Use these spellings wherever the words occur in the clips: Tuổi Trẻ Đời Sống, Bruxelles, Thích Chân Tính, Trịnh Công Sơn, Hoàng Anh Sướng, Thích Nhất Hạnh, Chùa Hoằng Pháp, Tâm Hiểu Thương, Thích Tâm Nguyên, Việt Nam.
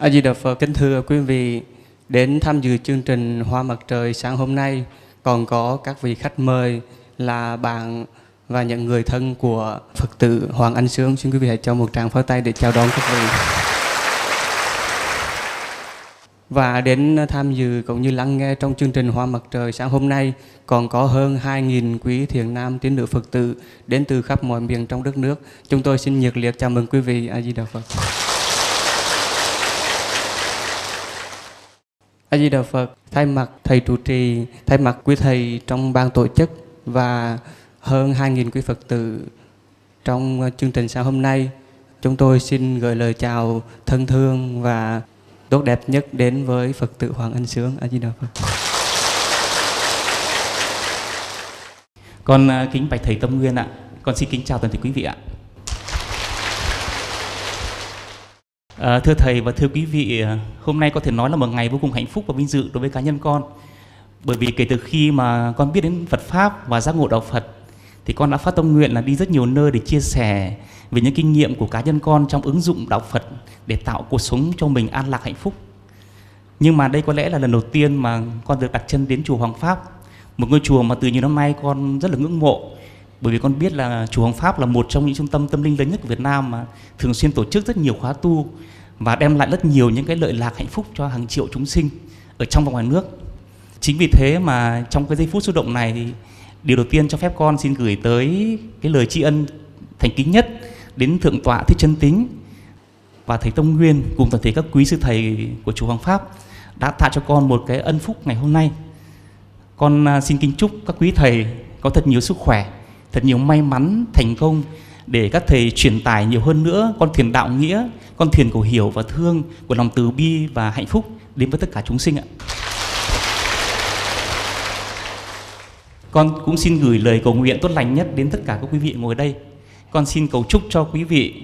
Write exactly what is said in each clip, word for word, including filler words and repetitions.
A Di Đà Phật. Kính thưa quý vị, đến tham dự chương trình Hoa Mặt Trời sáng hôm nay còn có các vị khách mời là bạn và những người thân của Phật tử Hoàng Anh Sướng. Xin quý vị hãy cho một tràng pháo tay để chào đón các vị. Và đến tham dự cũng như lắng nghe trong chương trình Hoa Mặt Trời sáng hôm nay còn có hơn hai nghìn quý thiện nam tín nữ Phật tử đến từ khắp mọi miền trong đất nước. Chúng tôi xin nhiệt liệt chào mừng quý vị. A Di Đà Phật. A Di Đà Phật. Thay mặt thầy trụ trì, thay mặt quý thầy trong ban tổ chức và hơn hai nghìn quý Phật tử trong chương trình sáng hôm nay, chúng tôi xin gửi lời chào thân thương và tốt đẹp nhất đến với Phật tử Hoàng Anh Sướng. A Di Đà Phật. Con kính bạch thầy Tâm Nguyên ạ. Con xin kính chào toàn thể quý vị ạ. À, thưa thầy và thưa quý vị, hôm nay có thể nói là một ngày vô cùng hạnh phúc và vinh dự đối với cá nhân con. Bởi vì kể từ khi mà con biết đến Phật Pháp và giác ngộ đạo Phật thì con đã phát tâm nguyện là đi rất nhiều nơi để chia sẻ về những kinh nghiệm của cá nhân con trong ứng dụng đạo Phật để tạo cuộc sống cho mình an lạc hạnh phúc. Nhưng mà đây có lẽ là lần đầu tiên mà con được đặt chân đến Chùa Hoằng Pháp, một ngôi chùa mà từ nhiều năm nay con rất là ngưỡng mộ. Bởi vì con biết là Chùa Hoằng Pháp là một trong những trung tâm tâm linh lớn nhất của Việt Nam mà thường xuyên tổ chức rất nhiều khóa tu và đem lại rất nhiều những cái lợi lạc hạnh phúc cho hàng triệu chúng sinh ở trong và ngoài nước. Chính vì thế mà trong cái giây phút xúc động này thì điều đầu tiên cho phép con xin gửi tới cái lời tri ân thành kính nhất đến Thượng tọa Thích Chân Tính và thầy Tâm Nguyên cùng toàn thể các quý sư thầy của Chùa Hoằng Pháp đã tạo cho con một cái ân phúc ngày hôm nay. Con xin kính chúc các quý thầy có thật nhiều sức khỏe, thật nhiều may mắn, thành công để các thầy truyền tải nhiều hơn nữa con thuyền đạo nghĩa, con thuyền của hiểu và thương, của lòng từ bi và hạnh phúc đến với tất cả chúng sinh ạ. Con cũng xin gửi lời cầu nguyện tốt lành nhất đến tất cả các quý vị ngồi đây. Con xin cầu chúc cho quý vị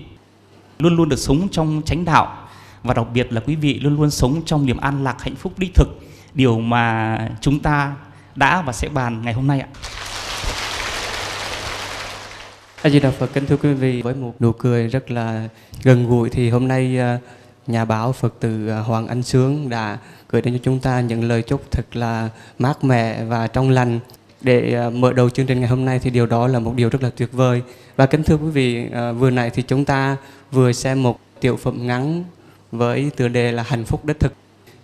luôn luôn được sống trong chánh đạo và đặc biệt là quý vị luôn luôn sống trong niềm an lạc hạnh phúc đích thực, điều mà chúng ta đã và sẽ bàn ngày hôm nay ạ. A Di Đà Phật. Kính thưa quý vị, với một nụ cười rất là gần gũi thì hôm nay nhà báo Phật tử Hoàng Anh Sướng đã gửi đến cho chúng ta những lời chúc thật là mát mẻ và trong lành. Để mở đầu chương trình ngày hôm nay thì điều đó là một điều rất là tuyệt vời. Và kính thưa quý vị, vừa nãy thì chúng ta vừa xem một tiểu phẩm ngắn với tựa đề là Hạnh phúc đích thực.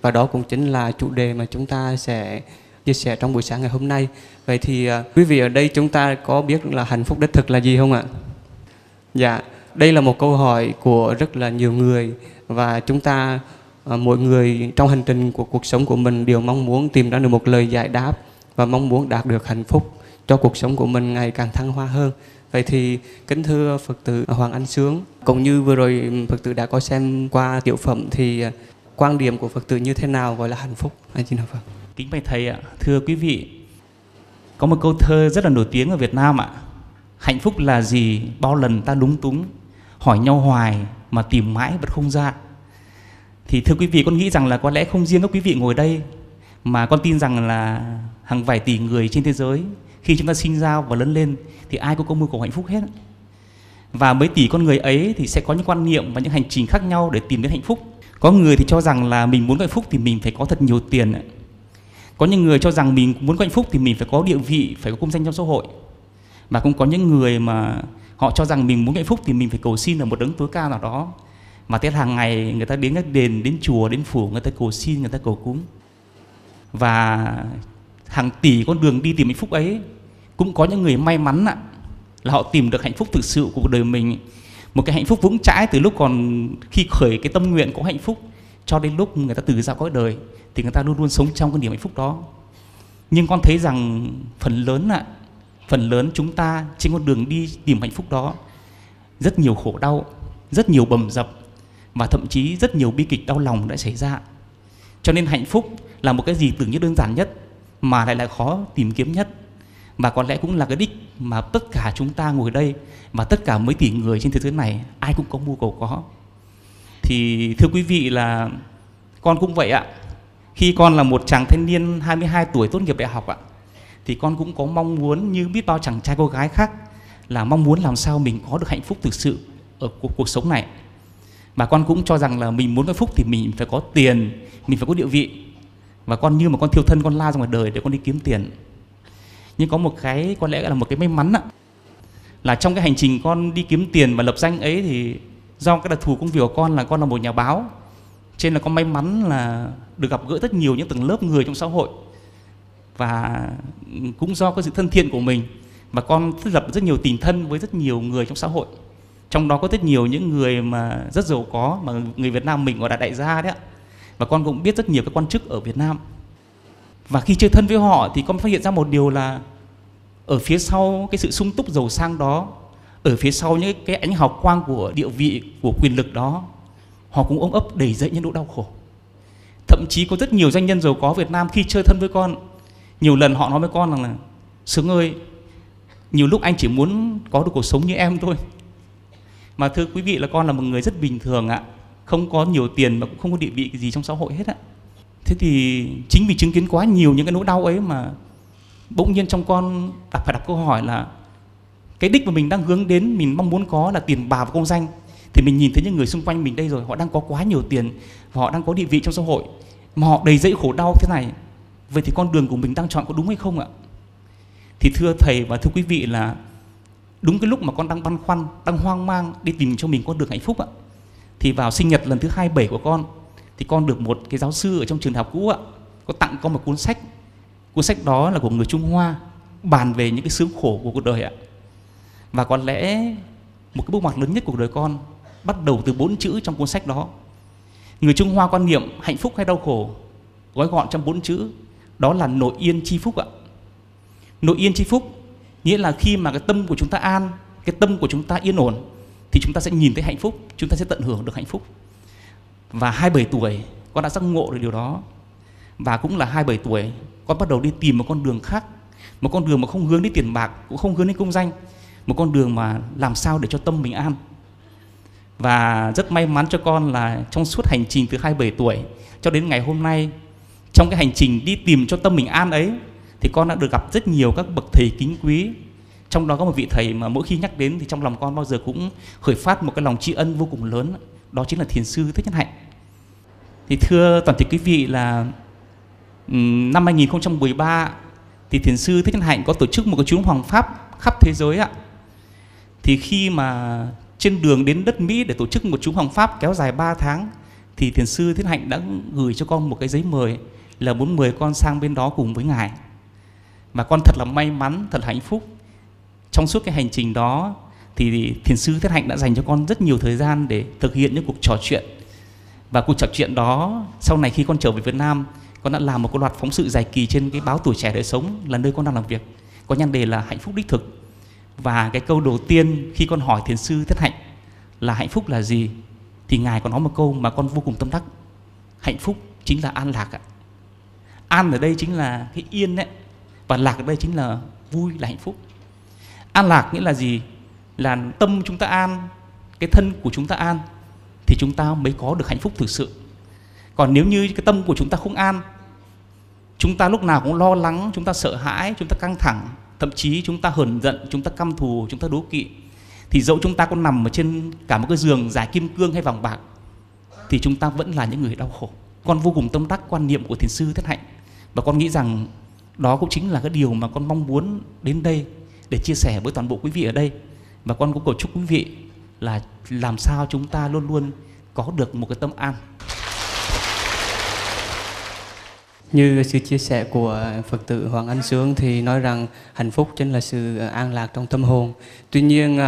Và đó cũng chính là chủ đề mà chúng ta sẽ chia sẻ trong buổi sáng ngày hôm nay. Vậy thì quý vị ở đây chúng ta có biết là hạnh phúc đích thực là gì không ạ? Dạ, đây là một câu hỏi của rất là nhiều người. Và chúng ta, mỗi người trong hành trình của cuộc sống của mình đều mong muốn tìm ra được một lời giải đáp và mong muốn đạt được hạnh phúc cho cuộc sống của mình ngày càng thăng hoa hơn. Vậy thì kính thưa Phật tử Hoàng Anh Sướng, cũng như vừa rồi Phật tử đã có xem qua tiểu phẩm thì quan điểm của Phật tử như thế nào gọi là hạnh phúc? Anh xin hỏi Phật. Kính bạch thầy ạ, thưa quý vị, có một câu thơ rất là nổi tiếng ở Việt Nam ạ. Hạnh phúc là gì bao lần ta lúng túng, hỏi nhau hoài mà tìm mãi vẫn không ra. Thì thưa quý vị, con nghĩ rằng là có lẽ không riêng các quý vị ngồi đây, mà con tin rằng là hàng vài tỷ người trên thế giới, khi chúng ta sinh ra và lớn lên thì ai cũng có mưu cầu hạnh phúc hết. Và mấy tỷ con người ấy thì sẽ có những quan niệm và những hành trình khác nhau để tìm đến hạnh phúc. Có người thì cho rằng là mình muốn hạnh phúc thì mình phải có thật nhiều tiền. Có những người cho rằng mình muốn có hạnh phúc thì mình phải có địa vị, phải có công danh trong xã hội. Và cũng có những người mà họ cho rằng mình muốn hạnh phúc thì mình phải cầu xin ở một đấng tối cao nào đó. Và thế là hàng ngày người ta đến các đền, đến chùa, đến phủ, người ta cầu xin, người ta cầu cúng. Và hàng tỷ con đường đi tìm hạnh phúc ấy, cũng có những người may mắn ạ, là họ tìm được hạnh phúc thực sự của cuộc đời mình. Một cái hạnh phúc vững chãi từ lúc còn khi khởi cái tâm nguyện có hạnh phúc cho đến lúc người ta từ ra cõi đời thì người ta luôn luôn sống trong cái niềm hạnh phúc đó. Nhưng con thấy rằng phần lớn ạ, phần lớn chúng ta trên con đường đi tìm hạnh phúc đó rất nhiều khổ đau, rất nhiều bầm dập và thậm chí rất nhiều bi kịch đau lòng đã xảy ra. Cho nên hạnh phúc là một cái gì tưởng như đơn giản nhất mà lại là khó tìm kiếm nhất. Và có lẽ cũng là cái đích mà tất cả chúng ta ngồi đây và tất cả mấy tỷ người trên thế giới này ai cũng có mưu cầu có. Thì thưa quý vị là con cũng vậy ạ. Khi con là một chàng thanh niên hai mươi hai tuổi tốt nghiệp đại học ạ, thì con cũng có mong muốn như biết bao chàng trai cô gái khác là mong muốn làm sao mình có được hạnh phúc thực sự ở cuộc, cuộc sống này. Mà con cũng cho rằng là mình muốn có phúc thì mình phải có tiền, mình phải có địa vị. Và con như mà con thiêu thân, con la ra ngoài đời để con đi kiếm tiền. Nhưng có một cái, có lẽ là một cái may mắn ạ, là trong cái hành trình con đi kiếm tiền và lập danh ấy thì do cái đặc thù công việc của con là con là một nhà báo, cho nên là con may mắn là được gặp gỡ rất nhiều những tầng lớp người trong xã hội. Và cũng do cái sự thân thiện của mình mà con thiết lập rất nhiều tình thân với rất nhiều người trong xã hội. Trong đó có rất nhiều những người mà rất giàu có, mà người Việt Nam mình gọi là đại gia đấy ạ. Và con cũng biết rất nhiều các quan chức ở Việt Nam. Và khi chơi thân với họ thì con phát hiện ra một điều là ở phía sau cái sự sung túc giàu sang đó, ở phía sau những cái ánh hào quang của địa vị, của quyền lực đó, họ cũng ôm ấp đầy dậy những nỗi đau khổ. Thậm chí có rất nhiều doanh nhân giàu có Việt Nam khi chơi thân với con, nhiều lần họ nói với con rằng là Sướng ơi, nhiều lúc anh chỉ muốn có được cuộc sống như em thôi. Mà thưa quý vị là con là một người rất bình thường ạ, không có nhiều tiền mà cũng không có địa vị gì trong xã hội hết ạ. Thế thì chính vì chứng kiến quá nhiều những cái nỗi đau ấy mà bỗng nhiên trong con đặt phải đặt câu hỏi là cái đích mà mình đang hướng đến, mình mong muốn có là tiền bạc và công danh, thì mình nhìn thấy những người xung quanh mình đây rồi, họ đang có quá nhiều tiền và họ đang có địa vị trong xã hội mà họ đầy dẫy khổ đau thế này. Vậy thì con đường của mình đang chọn có đúng hay không ạ? Thì thưa thầy và thưa quý vị là đúng cái lúc mà con đang băn khoăn, đang hoang mang đi tìm cho mình con đường hạnh phúc ạ, thì vào sinh nhật lần thứ hai mươi bảy của con thì con được một cái giáo sư ở trong trường đại học cũ ạ, có tặng con một cuốn sách. Cuốn sách đó là của người Trung Hoa, bàn về những cái sướng khổ của cuộc đời ạ. Và có lẽ một cái bước ngoặt lớn nhất của cuộc đời con bắt đầu từ bốn chữ trong cuốn sách đó. Người Trung Hoa quan niệm hạnh phúc hay đau khổ gói gọn trong bốn chữ, đó là nội yên chi phúc ạ. Nội yên chi phúc nghĩa là khi mà cái tâm của chúng ta an, cái tâm của chúng ta yên ổn thì chúng ta sẽ nhìn thấy hạnh phúc, chúng ta sẽ tận hưởng được hạnh phúc. Và hai mươi bảy tuổi con đã giác ngộ được điều đó. Và cũng là hai mươi bảy tuổi con bắt đầu đi tìm một con đường khác, một con đường mà không hướng đến tiền bạc, cũng không hướng đến công danh, một con đường mà làm sao để cho tâm mình an. Và rất may mắn cho con là trong suốt hành trình từ hai mươi bảy tuổi cho đến ngày hôm nay, trong cái hành trình đi tìm cho tâm mình an ấy, thì con đã được gặp rất nhiều các bậc thầy kính quý. Trong đó có một vị thầy mà mỗi khi nhắc đến thì trong lòng con bao giờ cũng khởi phát một cái lòng tri ân vô cùng lớn, đó chính là thiền sư Thích Nhất Hạnh. Thì thưa toàn thể quý vị là năm hai nghìn không trăm mười ba thì thiền sư Thích Nhất Hạnh có tổ chức một cái chuyến Hoằng Pháp khắp thế giới ạ. Thì khi mà trên đường đến đất Mỹ để tổ chức một chuyến Hoằng Pháp kéo dài ba tháng thì thiền sư Thích Nhất Hạnh đã gửi cho con một cái giấy mời là muốn mời con sang bên đó cùng với ngài. Mà con thật là may mắn, thật là hạnh phúc. Trong suốt cái hành trình đó thì thiền sư Thích Hạnh đã dành cho con rất nhiều thời gian để thực hiện những cuộc trò chuyện. Và cuộc trò chuyện đó, sau này khi con trở về Việt Nam, con đã làm một cái loạt phóng sự dài kỳ trên cái báo Tuổi Trẻ Đời Sống, là nơi con đang làm việc, có nhan đề là hạnh phúc đích thực. Và cái câu đầu tiên khi con hỏi thiền sư Thích Hạnh là hạnh phúc là gì, thì ngài còn nói một câu mà con vô cùng tâm đắc: hạnh phúc chính là an lạc ạ. An ở đây chính là cái yên ấy, và lạc ở đây chính là vui, là hạnh phúc. An lạc nghĩa là gì? Là tâm chúng ta an, cái thân của chúng ta an thì chúng ta mới có được hạnh phúc thực sự. Còn nếu như cái tâm của chúng ta không an, chúng ta lúc nào cũng lo lắng, chúng ta sợ hãi, chúng ta căng thẳng, thậm chí chúng ta hờn giận, chúng ta căm thù, chúng ta đố kỵ, thì dẫu chúng ta có nằm ở trên cả một cái giường dài kim cương hay vàng bạc thì chúng ta vẫn là những người đau khổ. Con vô cùng tâm đắc quan niệm của thiền sư Thích Hạnh, và con nghĩ rằng đó cũng chính là cái điều mà con mong muốn đến đây để chia sẻ với toàn bộ quý vị ở đây. Và con cũng cầu chúc quý vị là làm sao chúng ta luôn luôn có được một cái tâm an. Như sự chia sẻ của Phật tử Hoàng Anh Sướng thì nói rằng hạnh phúc chính là sự an lạc trong tâm hồn. Tuy nhiên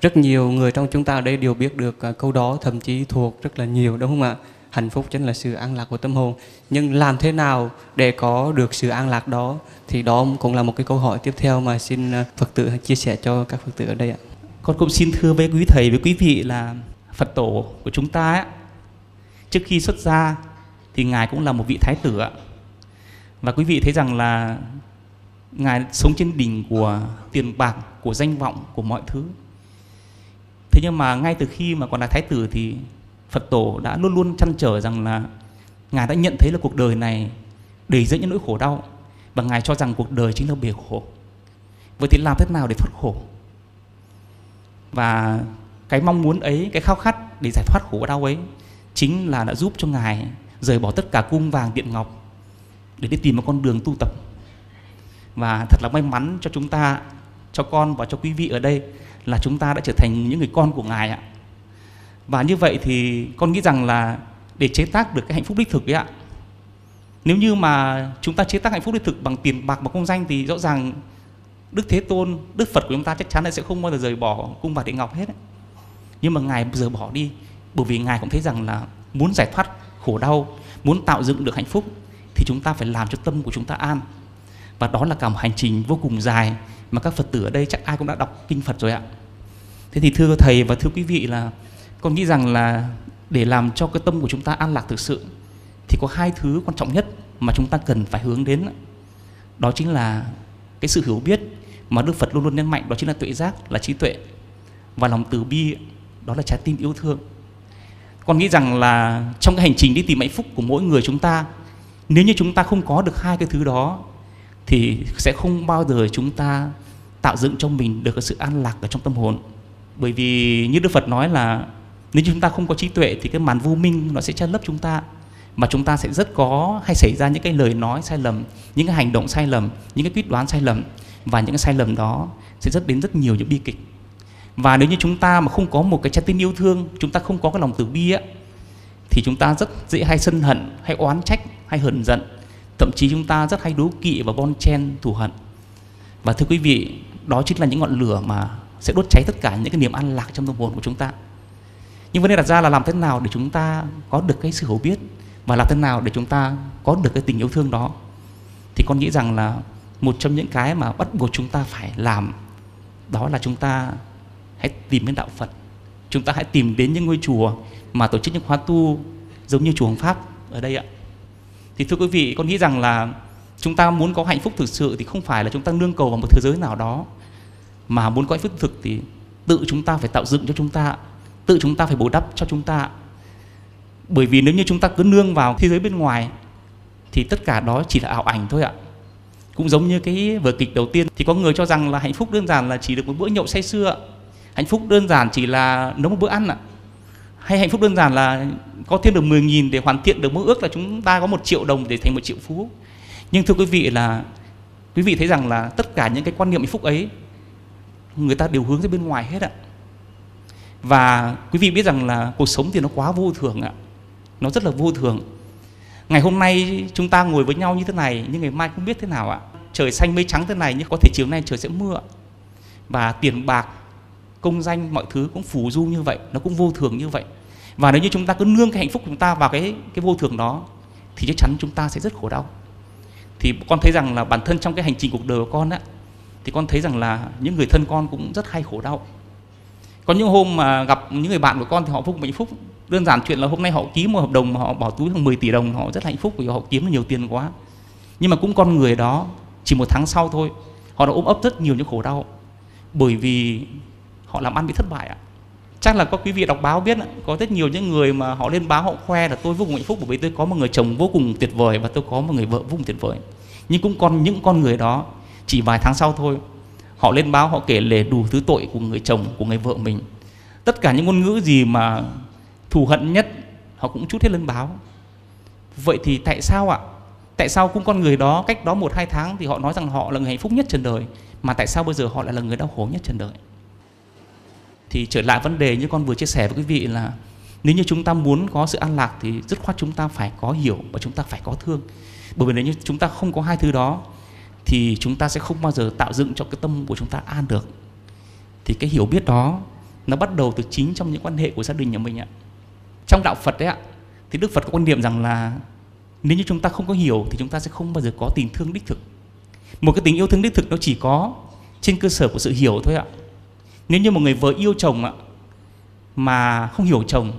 rất nhiều người trong chúng ta ở đây đều biết được câu đó, thậm chí thuộc rất là nhiều, đúng không ạ? Hạnh phúc chính là sự an lạc của tâm hồn. Nhưng làm thế nào để có được sự an lạc đó thì đó cũng là một cái câu hỏi tiếp theo mà xin Phật tử chia sẻ cho các Phật tử ở đây ạ. Con cũng xin thưa với quý thầy, với quý vị là Phật tổ của chúng ta ấy, trước khi xuất gia thì ngài cũng là một vị thái tử ạ. Và quý vị thấy rằng là ngài sống trên đỉnh của tiền bạc, của danh vọng, của mọi thứ. Thế nhưng mà ngay từ khi mà còn là thái tử thì Phật tổ đã luôn luôn trăn trở rằng là ngài đã nhận thấy là cuộc đời này đầy dẫy những nỗi khổ đau, và ngài cho rằng cuộc đời chính là bể khổ. Vậy thì làm thế nào để thoát khổ? Và cái mong muốn ấy, cái khao khát để giải thoát khổ đau ấy chính là đã giúp cho Ngài rời bỏ tất cả cung vàng điện ngọc để đi tìm một con đường tu tập. Và thật là may mắn cho chúng ta, cho con và cho quý vị ở đây là chúng ta đã trở thành những người con của Ngài ạ. Và như vậy thì con nghĩ rằng là để chế tác được cái hạnh phúc đích thực ấy ạ, nếu như mà chúng ta chế tác hạnh phúc đích thực bằng tiền bạc và công danh thì rõ ràng Đức Thế Tôn, Đức Phật của chúng ta chắc chắn là sẽ không bao giờ rời bỏ cung vàng điện ngọc hết ấy. Nhưng mà Ngài giờ bỏ đi, bởi vì Ngài cũng thấy rằng là muốn giải thoát khổ đau, muốn tạo dựng được hạnh phúc thì chúng ta phải làm cho tâm của chúng ta an. Và đó là cả một hành trình vô cùng dài mà các Phật tử ở đây chắc ai cũng đã đọc kinh Phật rồi ạ. Thế thì thưa thầy và thưa quý vị, là con nghĩ rằng là để làm cho cái tâm của chúng ta an lạc thực sự thì có hai thứ quan trọng nhất mà chúng ta cần phải hướng đến. Đó chính là cái sự hiểu biết mà Đức Phật luôn luôn nhấn mạnh, đó chính là tuệ giác, là trí tuệ, và lòng từ bi, đó là trái tim yêu thương. Con nghĩ rằng là trong cái hành trình đi tìm hạnh phúc của mỗi người chúng ta, nếu như chúng ta không có được hai cái thứ đó thì sẽ không bao giờ chúng ta tạo dựng cho mình được cái sự an lạc ở trong tâm hồn. Bởi vì như Đức Phật nói là nếu chúng ta không có trí tuệ thì cái màn vô minh nó sẽ che lấp chúng ta, mà chúng ta sẽ rất có hay xảy ra những cái lời nói sai lầm, những cái hành động sai lầm, những cái quyết đoán sai lầm, và những cái sai lầm đó sẽ dẫn đến rất nhiều những bi kịch. Và nếu như chúng ta mà không có một cái trái tim yêu thương, chúng ta không có cái lòng từ bi á, thì chúng ta rất dễ hay sân hận, hay oán trách, hay hờn giận. Thậm chí chúng ta rất hay đố kỵ và bon chen thù hận. Và thưa quý vị, đó chính là những ngọn lửa mà sẽ đốt cháy tất cả những cái niềm an lạc trong tâm hồn của chúng ta. Nhưng vấn đề đặt ra là làm thế nào để chúng ta có được cái sự hiểu biết, và làm thế nào để chúng ta có được cái tình yêu thương đó. Thì con nghĩ rằng là một trong những cái mà bắt buộc chúng ta phải làm, đó là chúng ta hãy tìm đến đạo Phật. Chúng ta hãy tìm đến những ngôi chùa mà tổ chức những khóa tu giống như chùa Hoằng Pháp ở đây ạ. Thì thưa quý vị, con nghĩ rằng là chúng ta muốn có hạnh phúc thực sự thì không phải là chúng ta nương cầu vào một thế giới nào đó, mà muốn có hạnh phúc thực thì tự chúng ta phải tạo dựng cho chúng ta, tự chúng ta phải bồi đắp cho chúng ta. Bởi vì nếu như chúng ta cứ nương vào thế giới bên ngoài thì tất cả đó chỉ là ảo ảnh thôi ạ. Cũng giống như cái vở kịch đầu tiên thì có người cho rằng là hạnh phúc đơn giản là chỉ được một bữa nhậu say sưa ạ. Hạnh phúc đơn giản chỉ là nấu một bữa ăn ạ. Hay hạnh phúc đơn giản là có thêm được mười nghìn để hoàn thiện được mơ ước là chúng ta có một triệu đồng để thành một triệu phú. Nhưng thưa quý vị, là quý vị thấy rằng là tất cả những cái quan niệm hạnh phúc ấy người ta đều hướng ra bên ngoài hết ạ. Và quý vị biết rằng là cuộc sống thì nó quá vô thường ạ. Nó rất là vô thường. Ngày hôm nay chúng ta ngồi với nhau như thế này, nhưng ngày mai không biết thế nào ạ. Trời xanh mây trắng thế này, nhưng có thể chiều nay trời sẽ mưa. Và tiền bạc, công danh, mọi thứ cũng phù du như vậy, nó cũng vô thường như vậy. Và nếu như chúng ta cứ nương cái hạnh phúc của chúng ta vào cái cái vô thường đó thì chắc chắn chúng ta sẽ rất khổ đau. Thì con thấy rằng là bản thân trong cái hành trình cuộc đời của con á, thì con thấy rằng là những người thân con cũng rất hay khổ đau. Có những hôm mà gặp những người bạn của con thì họ vô cùng hạnh phúc. Đơn giản chuyện là hôm nay họ ký một hợp đồng mà họ bỏ túi khoảng mười tỷ đồng, họ rất hạnh phúc vì họ kiếm được nhiều tiền quá. Nhưng mà cũng con người đó chỉ một tháng sau thôi, họ đã ôm ấp rất nhiều những khổ đau, bởi vì họ làm ăn bị thất bại ạ. Chắc là có quý vị đọc báo biết, có rất nhiều những người mà họ lên báo họ khoe là tôi vô cùng hạnh phúc bởi vì tôi có một người chồng vô cùng tuyệt vời và tôi có một người vợ vô cùng tuyệt vời. Nhưng cũng còn những con người đó chỉ vài tháng sau thôi, họ lên báo họ kể lể đủ thứ tội của người chồng, của người vợ mình. Tất cả những ngôn ngữ gì mà thù hận nhất họ cũng chút hết lên báo. Vậy thì tại sao ạ? Tại sao cũng con người đó cách đó một hai tháng thì họ nói rằng họ là người hạnh phúc nhất trên đời, mà tại sao bây giờ họ lại là người đau khổ nhất trên đời? Thì trở lại vấn đề như con vừa chia sẻ với quý vị, là nếu như chúng ta muốn có sự an lạc thì dứt khoát chúng ta phải có hiểu và chúng ta phải có thương. Bởi vì nếu như chúng ta không có hai thứ đó thì chúng ta sẽ không bao giờ tạo dựng cho cái tâm của chúng ta an được. Thì cái hiểu biết đó nó bắt đầu từ chính trong những quan hệ của gia đình nhà mình ạ. Trong đạo Phật đấy ạ, thì Đức Phật có quan điểm rằng là nếu như chúng ta không có hiểu thì chúng ta sẽ không bao giờ có tình thương đích thực. Một cái tình yêu thương đích thực nó chỉ có trên cơ sở của sự hiểu thôi ạ. Nếu như một người vợ yêu chồng ạ, mà không hiểu chồng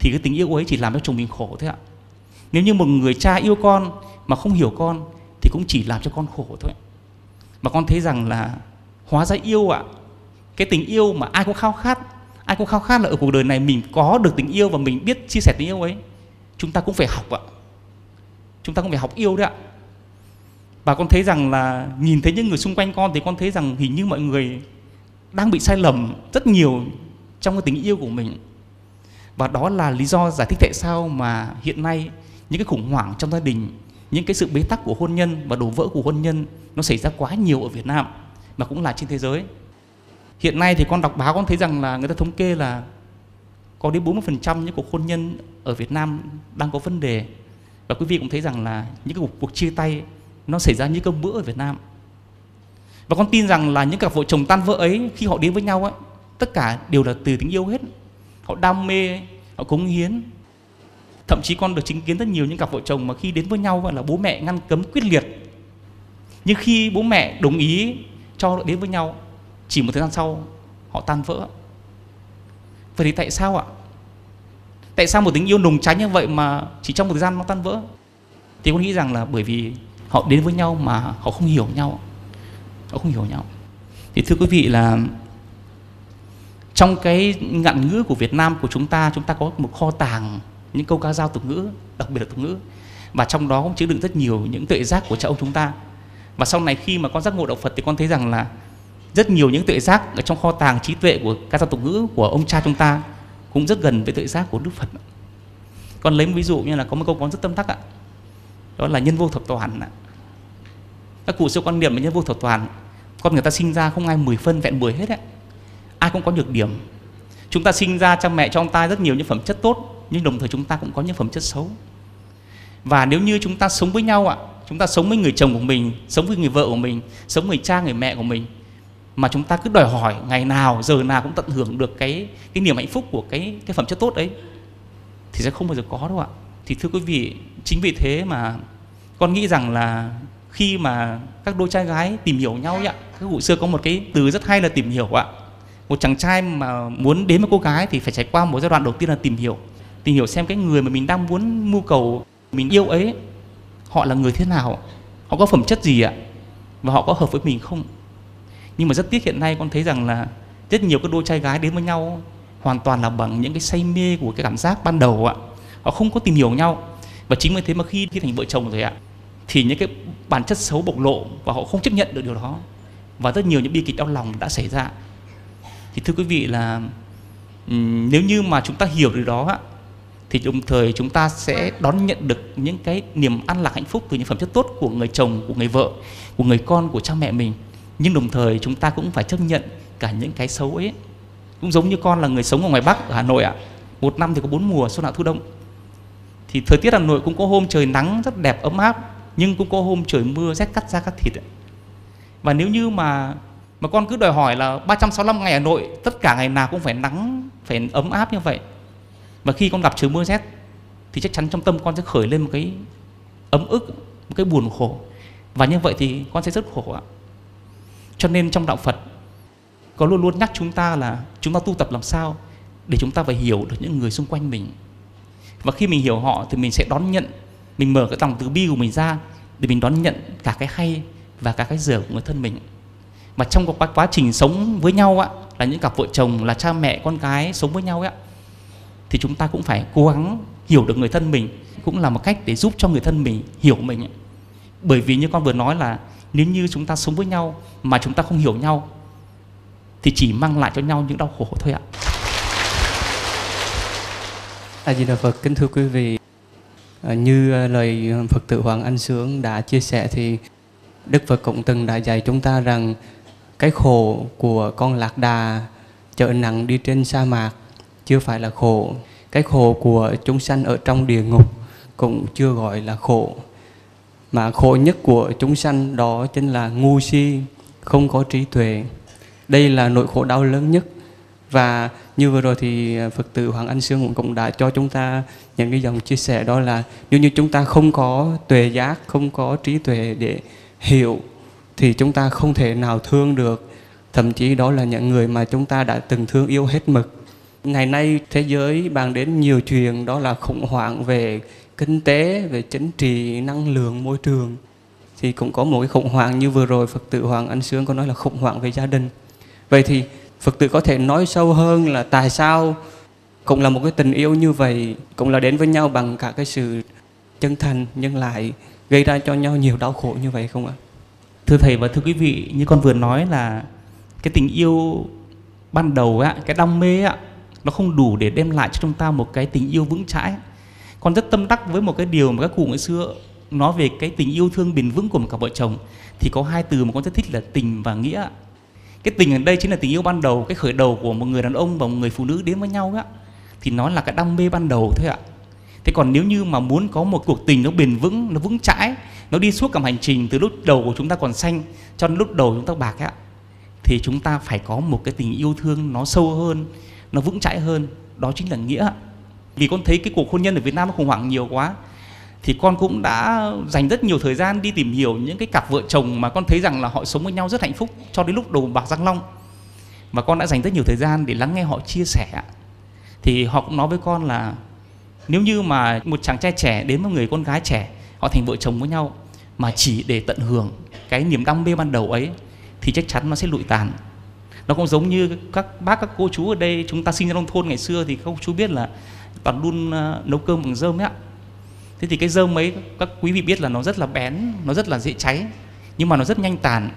thì cái tình yêu ấy chỉ làm cho chồng mình khổ thôi ạ. Nếu như một người cha yêu con mà không hiểu con thì cũng chỉ làm cho con khổ thôi. Mà con thấy rằng là hóa ra yêu ạ, cái tình yêu mà ai cũng khao khát, ai cũng khao khát là ở cuộc đời này mình có được tình yêu và mình biết chia sẻ tình yêu ấy, chúng ta cũng phải học ạ. Chúng ta cũng phải học yêu đấy ạ. Và con thấy rằng là nhìn thấy những người xung quanh con thì con thấy rằng hình như mọi người đang bị sai lầm rất nhiều trong cái tình yêu của mình. Và đó là lý do giải thích tại sao mà hiện nay những cái khủng hoảng trong gia đình, những cái sự bế tắc của hôn nhân và đổ vỡ của hôn nhân nó xảy ra quá nhiều ở Việt Nam, mà cũng là trên thế giới. Hiện nay thì con đọc báo con thấy rằng là người ta thống kê là có đến bốn mươi phần trăm những cuộc hôn nhân ở Việt Nam đang có vấn đề. Và quý vị cũng thấy rằng là những cuộc, cuộc chia tay nó xảy ra như cơm bữa ở Việt Nam. Và con tin rằng là những cặp vợ chồng tan vỡ ấy, khi họ đến với nhau ấy, tất cả đều là từ tình yêu hết. Họ đam mê, họ cống hiến. Thậm chí con được chứng kiến rất nhiều những cặp vợ chồng mà khi đến với nhau là bố mẹ ngăn cấm quyết liệt. Nhưng khi bố mẹ đồng ý cho họ đến với nhau, chỉ một thời gian sau họ tan vỡ. Vậy thì tại sao ạ? Tại sao một tình yêu nồng cháy như vậy mà chỉ trong một thời gian nó tan vỡ? Thì con nghĩ rằng là bởi vì họ đến với nhau mà họ không hiểu nhau. Họ không hiểu nhau. Thì thưa quý vị là trong cái ngạn ngữ của Việt Nam của chúng ta, chúng ta có một kho tàng những câu ca dao tục ngữ, đặc biệt là tục ngữ. Và trong đó cũng chứa đựng rất nhiều những tuệ giác của cha ông chúng ta. Và sau này khi mà con giác ngộ đạo Phật thì con thấy rằng là rất nhiều những tuệ giác ở trong kho tàng trí tuệ của ca dao tục ngữ của ông cha chúng ta cũng rất gần với tuệ giác của Đức Phật. Con lấy một ví dụ như là có một câu con rất tâm đắc ạ. Đó là nhân vô thập toàn. Các cụ xưa quan niệm về nhân vô thập toàn. Con người ta sinh ra không ai mười phân vẹn mười hết ạ. Ai cũng có nhược điểm. Chúng ta sinh ra cha mẹ cho ông ta rất nhiều những phẩm chất tốt, nhưng đồng thời chúng ta cũng có những phẩm chất xấu. Và nếu như chúng ta sống với nhau ạ, chúng ta sống với người chồng của mình, sống với người vợ của mình, sống với người cha, người mẹ của mình, mà chúng ta cứ đòi hỏi ngày nào, giờ nào cũng tận hưởng được cái cái niềm hạnh phúc của cái cái phẩm chất tốt ấy, thì sẽ không bao giờ có đâu ạ. Thì thưa quý vị, chính vì thế mà con nghĩ rằng là khi mà các đôi trai gái tìm hiểu nhau ạ, các cụ xưa có một cái từ rất hay là tìm hiểu ạ. Một chàng trai mà muốn đến với cô gái thì phải trải qua một giai đoạn đầu tiên là tìm hiểu. Tìm hiểu xem cái người mà mình đang muốn mưu cầu, mình yêu ấy, họ là người thế nào, họ có phẩm chất gì ạ, và họ có hợp với mình không. Nhưng mà rất tiếc hiện nay con thấy rằng là rất nhiều các đôi trai gái đến với nhau hoàn toàn là bằng những cái say mê của cái cảm giác ban đầu ạ. Họ không có tìm hiểu nhau. Và chính vì thế mà khi khi thành vợ chồng rồi ạ, thì những cái bản chất xấu bộc lộ và họ không chấp nhận được điều đó. Và rất nhiều những bi kịch đau lòng đã xảy ra. Thì thưa quý vị là nếu như mà chúng ta hiểu điều đó thì đồng thời chúng ta sẽ đón nhận được những cái niềm an lạc hạnh phúc từ những phẩm chất tốt của người chồng, của người vợ, của người con, của cha mẹ mình. Nhưng đồng thời chúng ta cũng phải chấp nhận cả những cái xấu ấy. Cũng giống như con là người sống ở ngoài Bắc, ở Hà Nội ạ. Một năm thì có bốn mùa, xuân hạ thu đông. Thì thời tiết Hà Nội cũng có hôm trời nắng rất đẹp ấm áp, nhưng cũng có hôm trời mưa rét cắt da cắt thịt ạ. Và nếu như mà Mà con cứ đòi hỏi là ba trăm sáu mươi lăm ngày Hà Nội, tất cả ngày nào cũng phải nắng, phải ấm áp như vậy. Và khi con gặp trời mưa rét thì chắc chắn trong tâm con sẽ khởi lên một cái ấm ức, một cái buồn khổ. Và như vậy thì con sẽ rất khổ ạ. Cho nên trong đạo Phật có luôn luôn nhắc chúng ta là chúng ta tu tập làm sao để chúng ta phải hiểu được những người xung quanh mình. Và khi mình hiểu họ thì mình sẽ đón nhận, mình mở cái lòng từ bi của mình ra để mình đón nhận cả cái hay và cả cái dở của người thân mình. Mà trong quá trình sống với nhau á, là những cặp vợ chồng, là cha mẹ, con cái sống với nhau á, thì chúng ta cũng phải cố gắng hiểu được người thân mình, cũng là một cách để giúp cho người thân mình hiểu mình. Bởi vì như con vừa nói là nếu như chúng ta sống với nhau mà chúng ta không hiểu nhau thì chỉ mang lại cho nhau những đau khổ thôi ạ. A Di Đà Phật. Kính thưa quý vị, như lời Phật tử Hoàng Anh Sướng đã chia sẻ thì Đức Phật cũng từng đã dạy chúng ta rằng cái khổ của con lạc đà chở nặng đi trên sa mạc chưa phải là khổ. Cái khổ của chúng sanh ở trong địa ngục cũng chưa gọi là khổ. Mà khổ nhất của chúng sanh đó chính là ngu si, không có trí tuệ. Đây là nỗi khổ đau lớn nhất. Và như vừa rồi thì Phật tử Hoàng Anh Sướng cũng đã cho chúng ta những cái dòng chia sẻ, đó là nếu như chúng ta không có tuệ giác, không có trí tuệ để hiểu thì chúng ta không thể nào thương được. Thậm chí đó là những người mà chúng ta đã từng thương yêu hết mực. Ngày nay thế giới bàn đến nhiều chuyện, đó là khủng hoảng về kinh tế, về chính trị, năng lượng, môi trường. Thì cũng có một cái khủng hoảng như vừa rồi Phật tử Hoàng Anh Sướng có nói là khủng hoảng về gia đình. Vậy thì Phật tử có thể nói sâu hơn là tại sao cũng là một cái tình yêu như vậy, cũng là đến với nhau bằng cả cái sự chân thành nhưng lại gây ra cho nhau nhiều đau khổ như vậy không ạ? Thưa Thầy và thưa quý vị, như con vừa nói là cái tình yêu ban đầu á, cái đam mê á, nó không đủ để đem lại cho chúng ta một cái tình yêu vững chãi. Con rất tâm đắc với một cái điều mà các cụ ngày xưa nói về cái tình yêu thương bền vững của một cặp vợ chồng, thì có hai từ mà con rất thích là tình và nghĩa. Cái tình ở đây chính là tình yêu ban đầu, cái khởi đầu của một người đàn ông và một người phụ nữ đến với nhau đó, thì nó là cái đam mê ban đầu thôi ạ. Thế còn nếu như mà muốn có một cuộc tình nó bền vững, nó vững chãi, nó đi suốt cả hành trình từ lúc đầu của chúng ta còn xanh cho đến lúc đầu chúng ta bạc ấy, thì chúng ta phải có một cái tình yêu thương nó sâu hơn, nó vững chãi hơn, đó chính là nghĩa. Vì con thấy cái cuộc hôn nhân ở Việt Nam nó khủng hoảng nhiều quá, thì con cũng đã dành rất nhiều thời gian đi tìm hiểu những cái cặp vợ chồng mà con thấy rằng là họ sống với nhau rất hạnh phúc cho đến lúc đầu bạc răng long. Và con đã dành rất nhiều thời gian để lắng nghe họ chia sẻ. Thì họ cũng nói với con là nếu như mà một chàng trai trẻ đến với người con gái trẻ, họ thành vợ chồng với nhau mà chỉ để tận hưởng cái niềm đam mê ban đầu ấy, thì chắc chắn nó sẽ lụi tàn. Nó cũng giống như các bác, các cô chú ở đây, chúng ta sinh ra nông thôn ngày xưa thì các chú biết là toàn đun nấu cơm bằng rơm ấy ạ. Thế thì cái rơm ấy, các quý vị biết là nó rất là bén, nó rất là dễ cháy, nhưng mà nó rất nhanh tàn.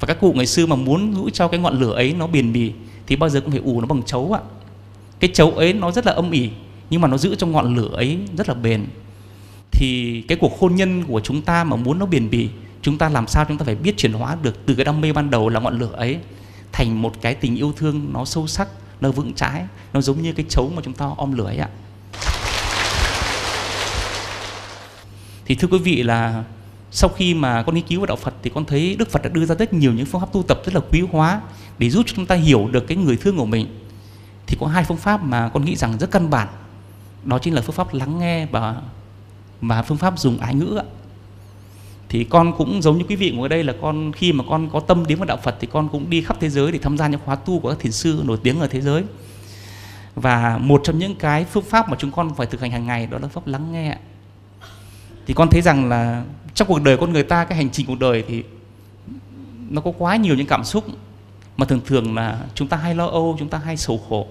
Và các cụ ngày xưa mà muốn giữ cho cái ngọn lửa ấy nó bền bỉ thì bao giờ cũng phải ù nó bằng chấu ạ. Cái chấu ấy nó rất là âm ỉ, nhưng mà nó giữ trong ngọn lửa ấy rất là bền. Thì cái cuộc hôn nhân của chúng ta mà muốn nó bền bỉ, chúng ta làm sao chúng ta phải biết chuyển hóa được từ cái đam mê ban đầu là ngọn lửa ấy thành một cái tình yêu thương nó sâu sắc, nó vững chãi, nó giống như cái chấu mà chúng ta om lửa ấy ạ. Thì thưa quý vị là sau khi mà con nghiên cứu về đạo Phật thì con thấy Đức Phật đã đưa ra rất nhiều những phương pháp tu tập rất là quý hóa để giúp cho chúng ta hiểu được cái người thương của mình. Thì có hai phương pháp mà con nghĩ rằng rất căn bản, đó chính là phương pháp lắng nghe và mà phương pháp dùng ái ngữ ạ. Thì con cũng giống như quý vị ngồi ở đây là con khi mà con có tâm đến với đạo Phật thì con cũng đi khắp thế giới để tham gia những khóa tu của các thiền sư nổi tiếng ở thế giới. Và một trong những cái phương pháp mà chúng con phải thực hành hàng ngày đó là pháp lắng nghe. Thì con thấy rằng là trong cuộc đời con người ta, cái hành trình cuộc đời thì nó có quá nhiều những cảm xúc mà thường thường là chúng ta hay lo âu, chúng ta hay sầu khổ.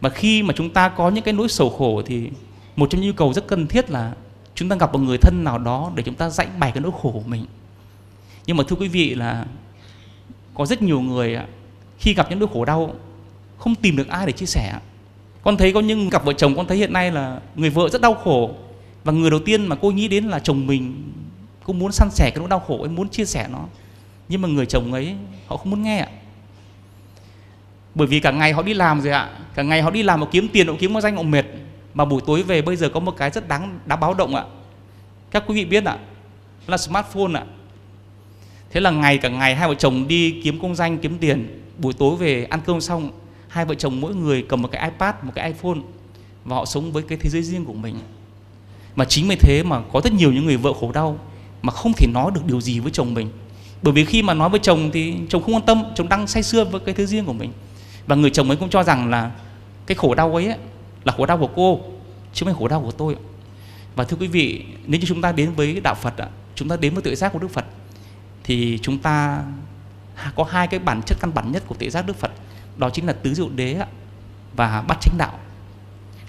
Mà khi mà chúng ta có những cái nỗi sầu khổ thì một trong những nhu cầu rất cần thiết là chúng ta gặp một người thân nào đó để chúng ta giải bày cái nỗi khổ của mình. Nhưng mà thưa quý vị là có rất nhiều người khi gặp những nỗi khổ đau không tìm được ai để chia sẻ. Con thấy có những cặp vợ chồng con thấy hiện nay là người vợ rất đau khổ, và người đầu tiên mà cô nghĩ đến là chồng mình, cô muốn san sẻ cái nỗi đau khổ ấy, muốn chia sẻ nó. Nhưng mà người chồng ấy họ không muốn nghe ạ. Bởi vì cả ngày họ đi làm rồi ạ, cả ngày họ đi làm họ kiếm tiền, họ kiếm một danh, họ mệt. Mà buổi tối về bây giờ có một cái rất đáng, đáng báo động ạ. Các quý vị biết ạ, là smartphone ạ. Thế là ngày cả ngày hai vợ chồng đi kiếm công danh, kiếm tiền. Buổi tối về ăn cơm xong, hai vợ chồng mỗi người cầm một cái iPad, một cái iPhone. Và họ sống với cái thế giới riêng của mình. Mà chính vì thế mà có rất nhiều những người vợ khổ đau mà không thể nói được điều gì với chồng mình. Bởi vì khi mà nói với chồng thì chồng không quan tâm, chồng đang say sưa với cái thứ riêng của mình. Và người chồng ấy cũng cho rằng là cái khổ đau ấy, ấy là khổ đau của cô, chứ không phải khổ đau của tôi. Và thưa quý vị, nếu như chúng ta đến với đạo Phật, chúng ta đến với tuệ giác của Đức Phật, thì chúng ta có hai cái bản chất căn bản nhất của tuệ giác Đức Phật. Đó chính là tứ diệu đế và bát chánh đạo.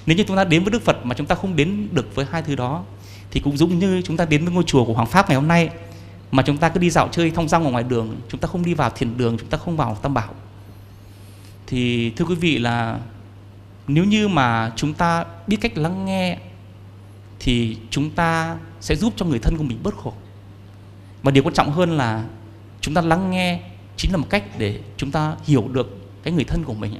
Nếu như chúng ta đến với Đức Phật mà chúng ta không đến được với hai thứ đó, thì cũng giống như chúng ta đến với ngôi chùa của Hoằng Pháp ngày hôm nay mà chúng ta cứ đi dạo chơi thong dong ở ngoài đường, chúng ta không đi vào thiền đường, chúng ta không vào Tam Bảo. Thì thưa quý vị là nếu như mà chúng ta biết cách lắng nghe thì chúng ta sẽ giúp cho người thân của mình bớt khổ. Và điều quan trọng hơn là chúng ta lắng nghe chính là một cách để chúng ta hiểu được cái người thân của mình.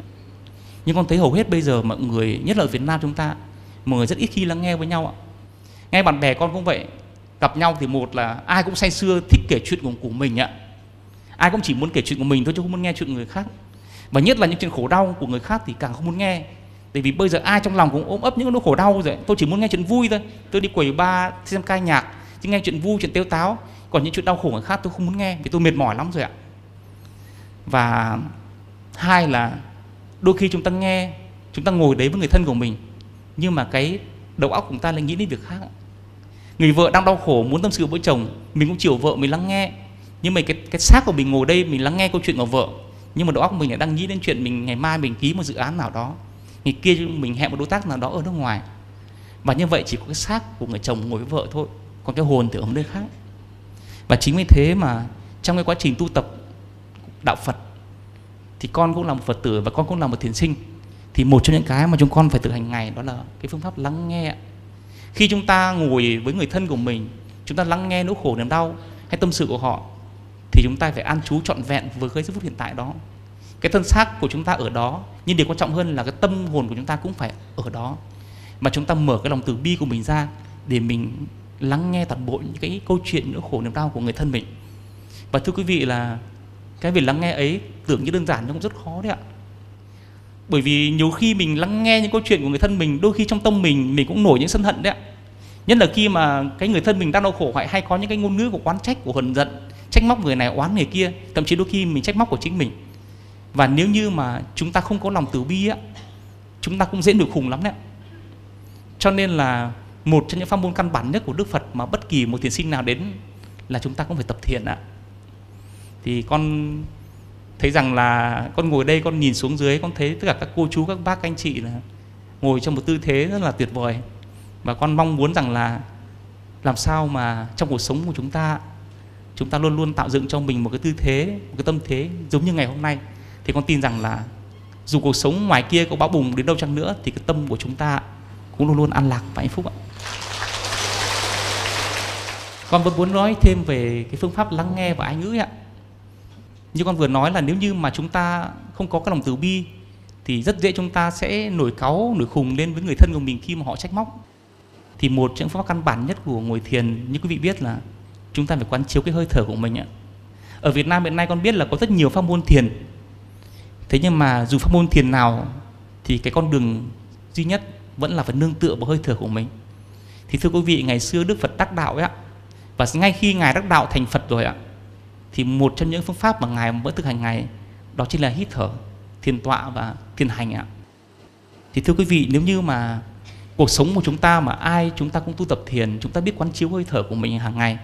Nhưng con thấy hầu hết bây giờ mọi người, nhất là ở Việt Nam chúng ta, mọi người rất ít khi lắng nghe với nhau ạ. Ngay bạn bè con cũng vậy, gặp nhau thì một là ai cũng say sưa thích kể chuyện của, của mình ạ. Ai cũng chỉ muốn kể chuyện của mình thôi chứ không muốn nghe chuyện người khác. Và nhất là những chuyện khổ đau của người khác thì càng không muốn nghe. Tại vì bây giờ ai trong lòng cũng ôm ấp những nỗi khổ đau rồi. Tôi chỉ muốn nghe chuyện vui thôi, tôi đi quẩy bar, xem ca nhạc, chứ nghe chuyện vui, chuyện tếu táo. Còn những chuyện đau khổ người khác tôi không muốn nghe vì tôi mệt mỏi lắm rồi ạ. Và hai là đôi khi chúng ta nghe, chúng ta ngồi đấy với người thân của mình, nhưng mà cái đầu óc của chúng ta lại nghĩ đến việc khác. Người vợ đang đau khổ muốn tâm sự với chồng, mình cũng chiều vợ mình lắng nghe. Nhưng mà cái, cái xác của mình ngồi đây mình lắng nghe câu chuyện của vợ, nhưng mà đầu óc mình lại đang nghĩ đến chuyện mình ngày mai mình ký một dự án nào đó, ngày kia mình hẹn một đối tác nào đó ở nước ngoài. Và như vậy chỉ có cái xác của người chồng ngồi với vợ thôi, còn cái hồn thì ở một nơi khác. Và chính vì thế mà trong cái quá trình tu tập đạo Phật thì con cũng là một Phật tử và con cũng là một thiền sinh. Thì một trong những cái mà chúng con phải thực hành ngày đó là cái phương pháp lắng nghe. Khi chúng ta ngồi với người thân của mình, chúng ta lắng nghe nỗi khổ niềm đau hay tâm sự của họ, thì chúng ta phải an trú trọn vẹn với cái giây phút hiện tại đó. Cái thân xác của chúng ta ở đó, nhưng điều quan trọng hơn là cái tâm hồn của chúng ta cũng phải ở đó. Mà chúng ta mở cái lòng từ bi của mình ra để mình lắng nghe toàn bộ những cái câu chuyện nỗi khổ niềm đau của người thân mình. Và thưa quý vị là cái việc lắng nghe ấy tưởng như đơn giản nhưng cũng rất khó đấy ạ. Bởi vì nhiều khi mình lắng nghe những câu chuyện của người thân mình, đôi khi trong tâm mình mình cũng nổi những sân hận đấy ạ. Nhất là khi mà cái người thân mình đang đau khổ hay, hay có những cái ngôn ngữ của oán trách, của hờn giận, trách móc người này oán người kia, thậm chí đôi khi mình trách móc của chính mình. Và nếu như mà chúng ta không có lòng từ bi á, chúng ta cũng dễ nổi khùng lắm đấy. Cho nên là một trong những pháp môn căn bản nhất của Đức Phật mà bất kỳ một thiền sinh nào đến là chúng ta cũng phải tập thiền ạ. Thì con thấy rằng là con ngồi đây, con nhìn xuống dưới, con thấy tất cả các cô chú, các bác, các anh chị là ngồi trong một tư thế rất là tuyệt vời. Và con mong muốn rằng là làm sao mà trong cuộc sống của chúng ta, chúng ta luôn luôn tạo dựng cho mình một cái tư thế, một cái tâm thế giống như ngày hôm nay. Thì con tin rằng là dù cuộc sống ngoài kia có bão bùng đến đâu chăng nữa thì cái tâm của chúng ta cũng luôn luôn an lạc và hạnh phúc ạ. Con vẫn muốn nói thêm về cái phương pháp lắng nghe và ái ngữ ạ. Như con vừa nói là nếu như mà chúng ta không có cái lòng từ bi thì rất dễ chúng ta sẽ nổi cáu, nổi khùng lên với người thân của mình khi mà họ trách móc. Thì một trong những phương pháp căn bản nhất của ngồi thiền, như quý vị biết là chúng ta phải quán chiếu cái hơi thở của mình ạ. Ở Việt Nam hiện nay con biết là có rất nhiều pháp môn thiền. Thế nhưng mà dù pháp môn thiền nào thì cái con đường duy nhất vẫn là phải nương tựa vào hơi thở của mình. Thì thưa quý vị, ngày xưa Đức Phật đắc đạo ấy ạ, và ngay khi Ngài đắc đạo thành Phật rồi ạ, thì một trong những phương pháp mà Ngài vẫn thực hành ngày đó chính là hít thở, thiền tọa và thiền hành ạ. Thì thưa quý vị, nếu như mà cuộc sống của chúng ta mà ai chúng ta cũng tu tập thiền, chúng ta biết quán chiếu hơi thở của mình hàng ngày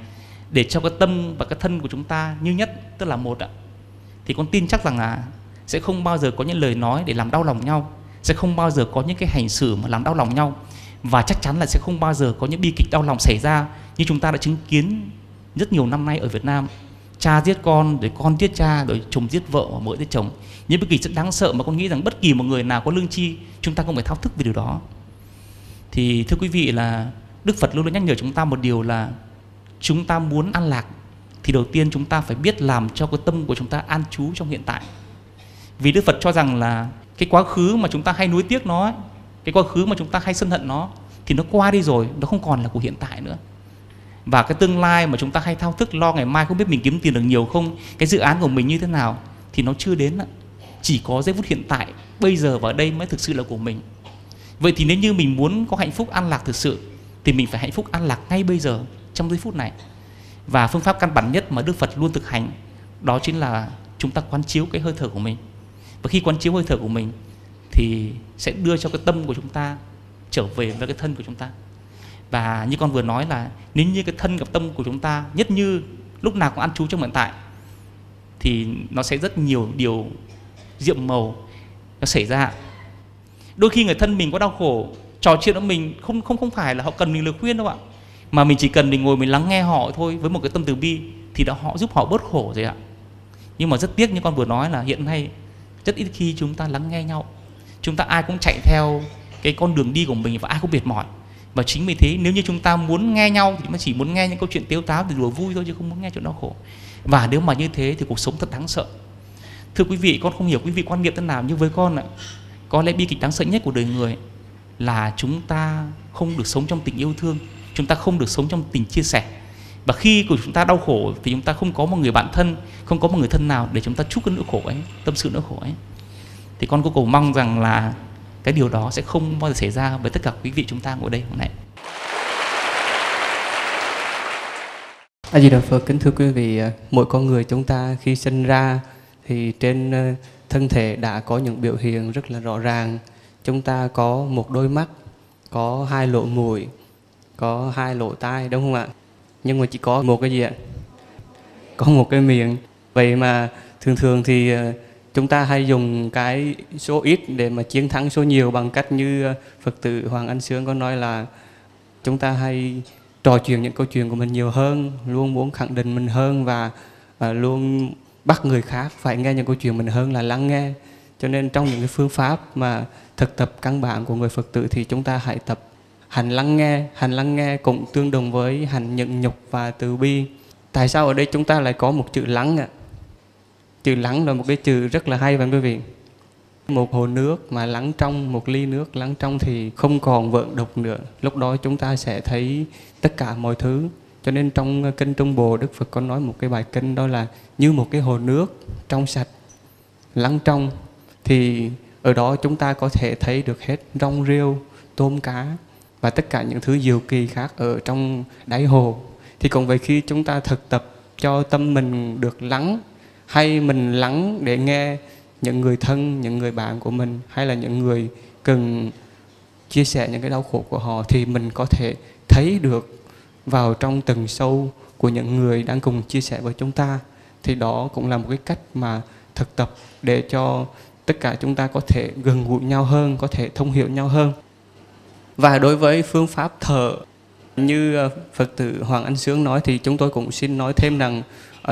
để cho cái tâm và cái thân của chúng ta như nhất, tức là một ạ, thì con tin chắc rằng là sẽ không bao giờ có những lời nói để làm đau lòng nhau, sẽ không bao giờ có những cái hành xử mà làm đau lòng nhau, và chắc chắn là sẽ không bao giờ có những bi kịch đau lòng xảy ra như chúng ta đã chứng kiến rất nhiều năm nay ở Việt Nam. Cha giết con, rồi con giết cha, rồi chồng giết vợ và vợ giết chồng. Những bi kịch rất đáng sợ mà con nghĩ rằng bất kỳ một người nào có lương tri chúng ta cũng phải thao thức về điều đó. Thì thưa quý vị là Đức Phật luôn luôn nhắc nhở chúng ta một điều là chúng ta muốn an lạc thì đầu tiên chúng ta phải biết làm cho cái tâm của chúng ta an trú trong hiện tại. Vì Đức Phật cho rằng là cái quá khứ mà chúng ta hay nuối tiếc nó ấy, cái quá khứ mà chúng ta hay sân hận nó thì nó qua đi rồi, nó không còn là của hiện tại nữa. Và cái tương lai mà chúng ta hay thao thức lo ngày mai không biết mình kiếm tiền được nhiều không, cái dự án của mình như thế nào, thì nó chưa đến ạ. Chỉ có giây phút hiện tại, bây giờ và đây mới thực sự là của mình. Vậy thì nếu như mình muốn có hạnh phúc an lạc thực sự thì mình phải hạnh phúc an lạc ngay bây giờ, trong giây phút này. Và phương pháp căn bản nhất mà Đức Phật luôn thực hành đó chính là chúng ta quán chiếu cái hơi thở của mình. Và khi quán chiếu hơi thở của mình thì sẽ đưa cho cái tâm của chúng ta trở về với cái thân của chúng ta. Và như con vừa nói là nếu như cái thân gặp tâm của chúng ta nhất như lúc nào cũng an trú trong hiện tại thì nó sẽ rất nhiều điều diệm màu nó xảy ra. Đôi khi người thân mình có đau khổ, trò chuyện với mình không không không phải là họ cần mình lời khuyên đâu ạ, mà mình chỉ cần mình ngồi mình lắng nghe họ thôi với một cái tâm từ bi thì đã họ giúp họ bớt khổ rồi ạ. Nhưng mà rất tiếc như con vừa nói là hiện nay rất ít khi chúng ta lắng nghe nhau. Chúng ta ai cũng chạy theo cái con đường đi của mình và ai cũng mệt mỏi. Và chính vì thế nếu như chúng ta muốn nghe nhau thì chỉ muốn nghe những câu chuyện tếu táo thì đùa vui thôi, chứ không muốn nghe chuyện đau khổ. Và nếu mà như thế thì cuộc sống thật đáng sợ. Thưa quý vị, con không hiểu quý vị quan niệm thế nào, nhưng với con ạ, có lẽ bi kịch đáng sợ nhất của đời người là chúng ta không được sống trong tình yêu thương, chúng ta không được sống trong tình chia sẻ. Và khi của chúng ta đau khổ thì chúng ta không có một người bạn thân, không có một người thân nào để chúng ta trút cái nỗi khổ ấy, tâm sự nỗi khổ ấy. Thì con cũng cầu mong rằng là cái điều đó sẽ không bao giờ xảy ra với tất cả quý vị chúng ta ngồi đây hôm nay. A Di Đà Phật. Kính thưa quý vị, mỗi con người chúng ta khi sinh ra thì trên thân thể đã có những biểu hiện rất là rõ ràng. Chúng ta có một đôi mắt, có hai lỗ mũi, có hai lỗ tai, đúng không ạ? Nhưng mà chỉ có một cái gì ạ? Có một cái miệng. Vậy mà thường thường thì chúng ta hay dùng cái số ít để mà chiến thắng số nhiều, bằng cách như Phật tử Hoàng Anh Sướng có nói là chúng ta hay trò chuyện những câu chuyện của mình nhiều hơn, luôn muốn khẳng định mình hơn và luôn bắt người khác phải nghe những câu chuyện mình hơn là lắng nghe. Cho nên trong những cái phương pháp mà thực tập căn bản của người Phật tử thì chúng ta hãy tập hành lắng nghe. Hành lắng nghe cũng tương đồng với hành nhẫn nhục và từ bi. Tại sao ở đây chúng ta lại có một chữ lắng ạ? Chữ lắng là một cái chữ rất là hay, và quý vị, một hồ nước mà lắng trong, một ly nước lắng trong thì không còn vượng đục nữa. Lúc đó chúng ta sẽ thấy tất cả mọi thứ. Cho nên trong kinh Trung Bộ, Đức Phật có nói một cái bài kinh, đó là như một cái hồ nước trong sạch, lắng trong. Thì ở đó chúng ta có thể thấy được hết rong rêu, tôm cá và tất cả những thứ diệu kỳ khác ở trong đáy hồ. Thì còn vậy, khi chúng ta thực tập cho tâm mình được lắng, hay mình lắng để nghe những người thân, những người bạn của mình, hay là những người cần chia sẻ những cái đau khổ của họ, thì mình có thể thấy được vào trong từng sâu của những người đang cùng chia sẻ với chúng ta. Thì đó cũng là một cái cách mà thực tập để cho tất cả chúng ta có thể gần gũi nhau hơn, có thể thông hiểu nhau hơn. Và đối với phương pháp thở, như Phật tử Hoàng Anh Sướng nói, thì chúng tôi cũng xin nói thêm rằng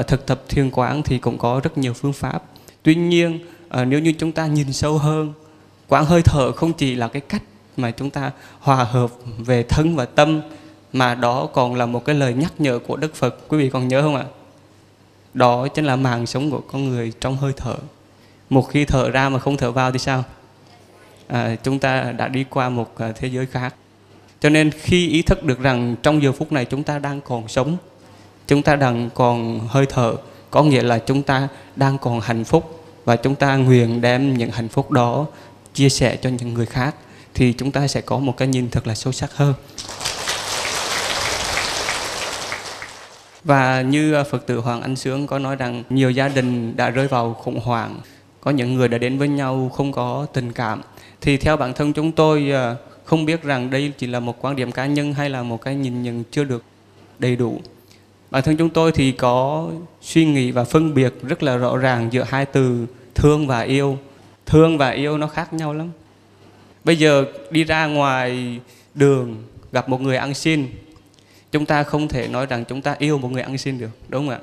thực tập thiền quán thì cũng có rất nhiều phương pháp. Tuy nhiên, nếu như chúng ta nhìn sâu hơn, quán hơi thở không chỉ là cái cách mà chúng ta hòa hợp về thân và tâm, mà đó còn là một cái lời nhắc nhở của Đức Phật. Quý vị còn nhớ không ạ? Đó chính là màng sống của con người trong hơi thở. Một khi thở ra mà không thở vào thì sao? À, chúng ta đã đi qua một thế giới khác. Cho nên khi ý thức được rằng trong giờ phút này chúng ta đang còn sống, chúng ta đang còn hơi thở, có nghĩa là chúng ta đang còn hạnh phúc, và chúng ta nguyện đem những hạnh phúc đó chia sẻ cho những người khác, thì chúng ta sẽ có một cái nhìn thật là sâu sắc hơn. Và như Phật tử Hoàng Anh Sướng có nói rằng nhiều gia đình đã rơi vào khủng hoảng, có những người đã đến với nhau không có tình cảm. Thì theo bản thân chúng tôi, không biết rằng đây chỉ là một quan điểm cá nhân hay là một cái nhìn nhận chưa được đầy đủ. Bản thân chúng tôi thì có suy nghĩ và phân biệt rất là rõ ràng giữa hai từ thương và yêu. Thương và yêu nó khác nhau lắm. Bây giờ đi ra ngoài đường gặp một người ăn xin, chúng ta không thể nói rằng chúng ta yêu một người ăn xin được, đúng không ạ?